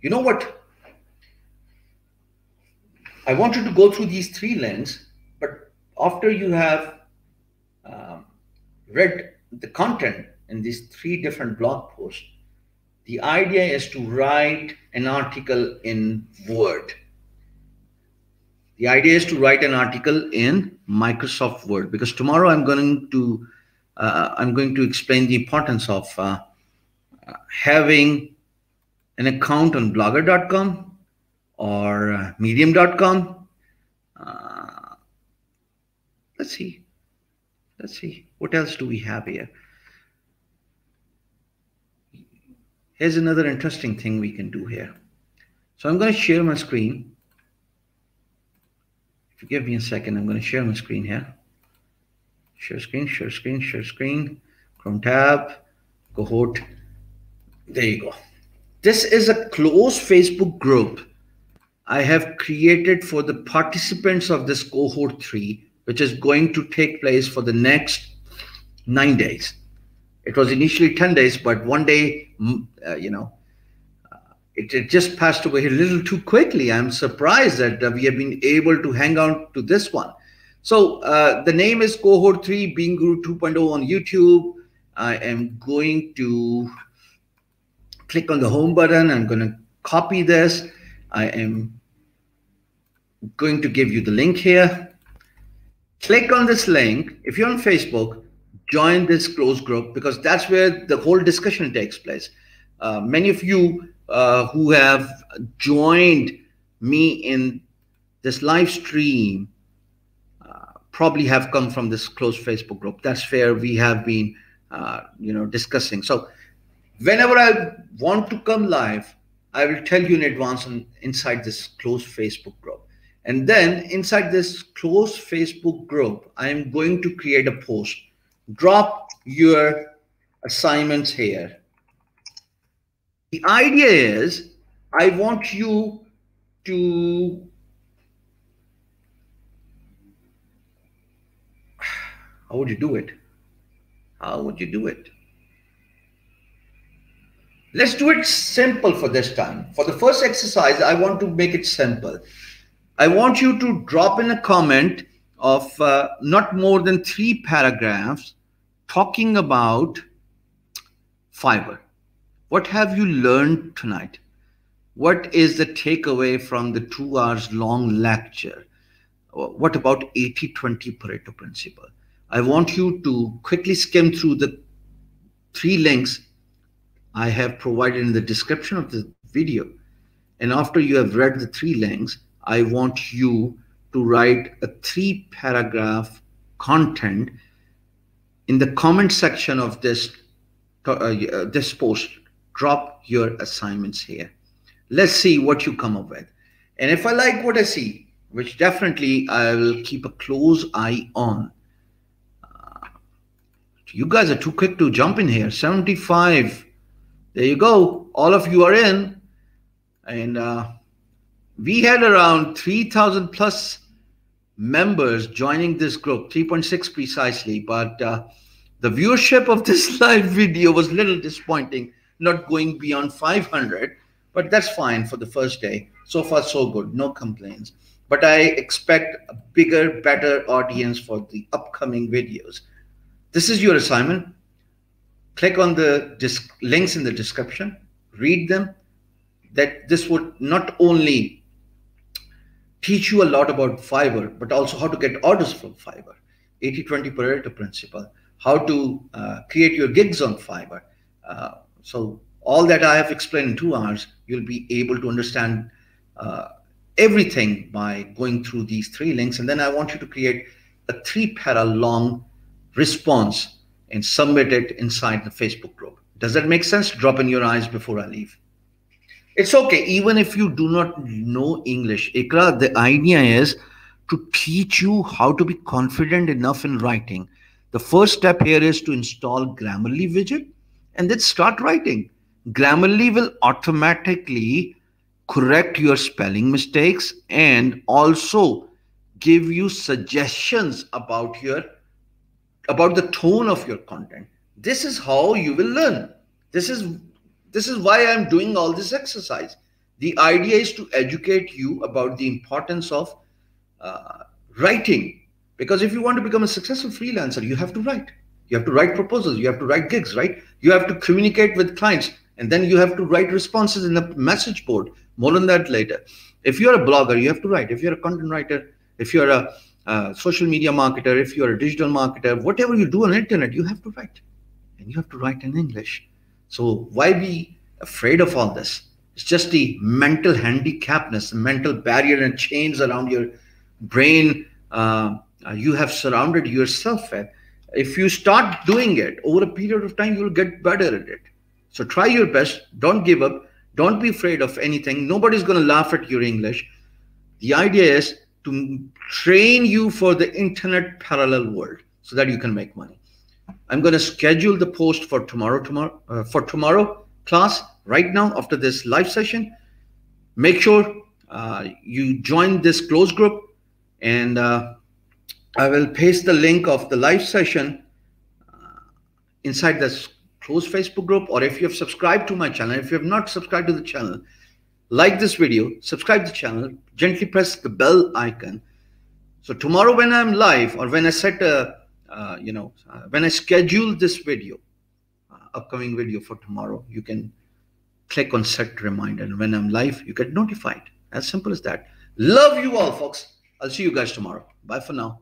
you know what? I want you to go through these three links, but after you have um, read the content in these three different blog posts, The idea is to write an article in Word. The idea is to write an article in Microsoft Word, because tomorrow I'm going to uh, I'm going to explain the importance of uh, having an account on blogger dot com or uh, medium dot com. Uh, let's see. Let's see. What else do we have here? Here's another interesting thing we can do here. So I'm going to share my screen. If you give me a second, I'm going to share my screen here. Share screen, share screen, share screen. Chrome tab, cohort. There you go. This is a closed Facebook group I have created for the participants of this cohort three, which is going to take place for the next nine days. It was initially ten days, but one day, uh, you know, uh, it, it just passed away a little too quickly. I'm surprised that uh, we have been able to hang on to this one. So uh, the name is Cohort three, Being Guru two point oh on YouTube. I am going to click on the home button. I'm going to copy this. I am going to give you the link here. Click on this link. If you're on Facebook, join this closed group, because that's where the whole discussion takes place. Uh, many of you uh, who have joined me in this live stream uh, probably have come from this closed Facebook group. That's where we have been, uh, you know, discussing. So whenever I want to come live, I will tell you in advance on, inside this closed Facebook group. And then inside this closed Facebook group, I am going to create a post. Drop your assignments here. The idea is I want you to how would you do it? How would you do it? Let's do it simple for this time. For the first exercise, I want to make it simple. I want you to drop in a comment of uh, not more than three paragraphs talking about Fiverr. What have you learned tonight? What is the takeaway from the two hours long lecture? What about eighty twenty Pareto principle? I want you to quickly skim through the three links I have provided in the description of the video. And after you have read the three links, I want you to write a three paragraph content in the comment section of this, uh, this post. Drop your assignments here. Let's see what you come up with. And if I like what I see, which definitely I will keep a close eye on. Uh, you guys are too quick to jump in here. seventy-five. There you go. All of you are in. And uh, we had around three thousand plus members joining this group, three point six precisely, but uh, the viewership of this live video was a little disappointing, not going beyond five hundred, but that's fine for the first day. So far, so good, no complaints. But I expect a bigger, better audience for the upcoming videos. This is your assignment. Click on the links in the description, read them. That this would not only teach you a lot about Fiverr, but also how to get orders from Fiverr, eighty twenty Pareto principle, how to uh, create your gigs on Fiverr. Uh, so all that I have explained in two hours, you'll be able to understand uh, everything by going through these three links. And then I want you to create a three para long response and submit it inside the Facebook group. Does that make sense? Drop in your eyes before I leave. It's okay, even if you do not know English. Ikra, the idea is to teach you how to be confident enough in writing. The first step here is to install Grammarly widget and then start writing. Grammarly will automatically correct your spelling mistakes and also give you suggestions about your about the tone of your content. This is how you will learn. This is This is why I'm doing all this exercise. The idea is to educate you about the importance of uh, writing. Because if you want to become a successful freelancer, you have to write. You have to write proposals. You have to write gigs, right? You have to communicate with clients And then you have to write responses in the message board. More on that later. If you're a blogger, you have to write. If you're a content writer, if you're a uh, social media marketer, if you're a digital marketer, whatever you do on the internet, you have to write. And you have to write in English. So why be afraid of all this? It's just the mental handicapness, the mental barrier and chains around your brain uh, you have surrounded yourself with. If you start doing it over a period of time, you'll get better at it. So try your best. Don't give up. Don't be afraid of anything. Nobody's going to laugh at your English. The idea is to train you for the internet parallel world so that you can make money. I'm going to schedule the post for tomorrow, tomorrow, uh, for tomorrow class. Right now, after this live session, make sure uh, you join this closed group, and uh, I will paste the link of the live session uh, inside this closed Facebook group. Or if you have subscribed to my channel, if you have not subscribed to the channel, like this video, subscribe to the channel, gently press the bell icon. So tomorrow when I'm live, or when I set a, uh, you know, uh, when I schedule this video, uh, upcoming video for tomorrow, you can click on set reminder, and when I'm live, you get notified. As simple as that. Love you all, folks. I'll see you guys tomorrow. Bye for now.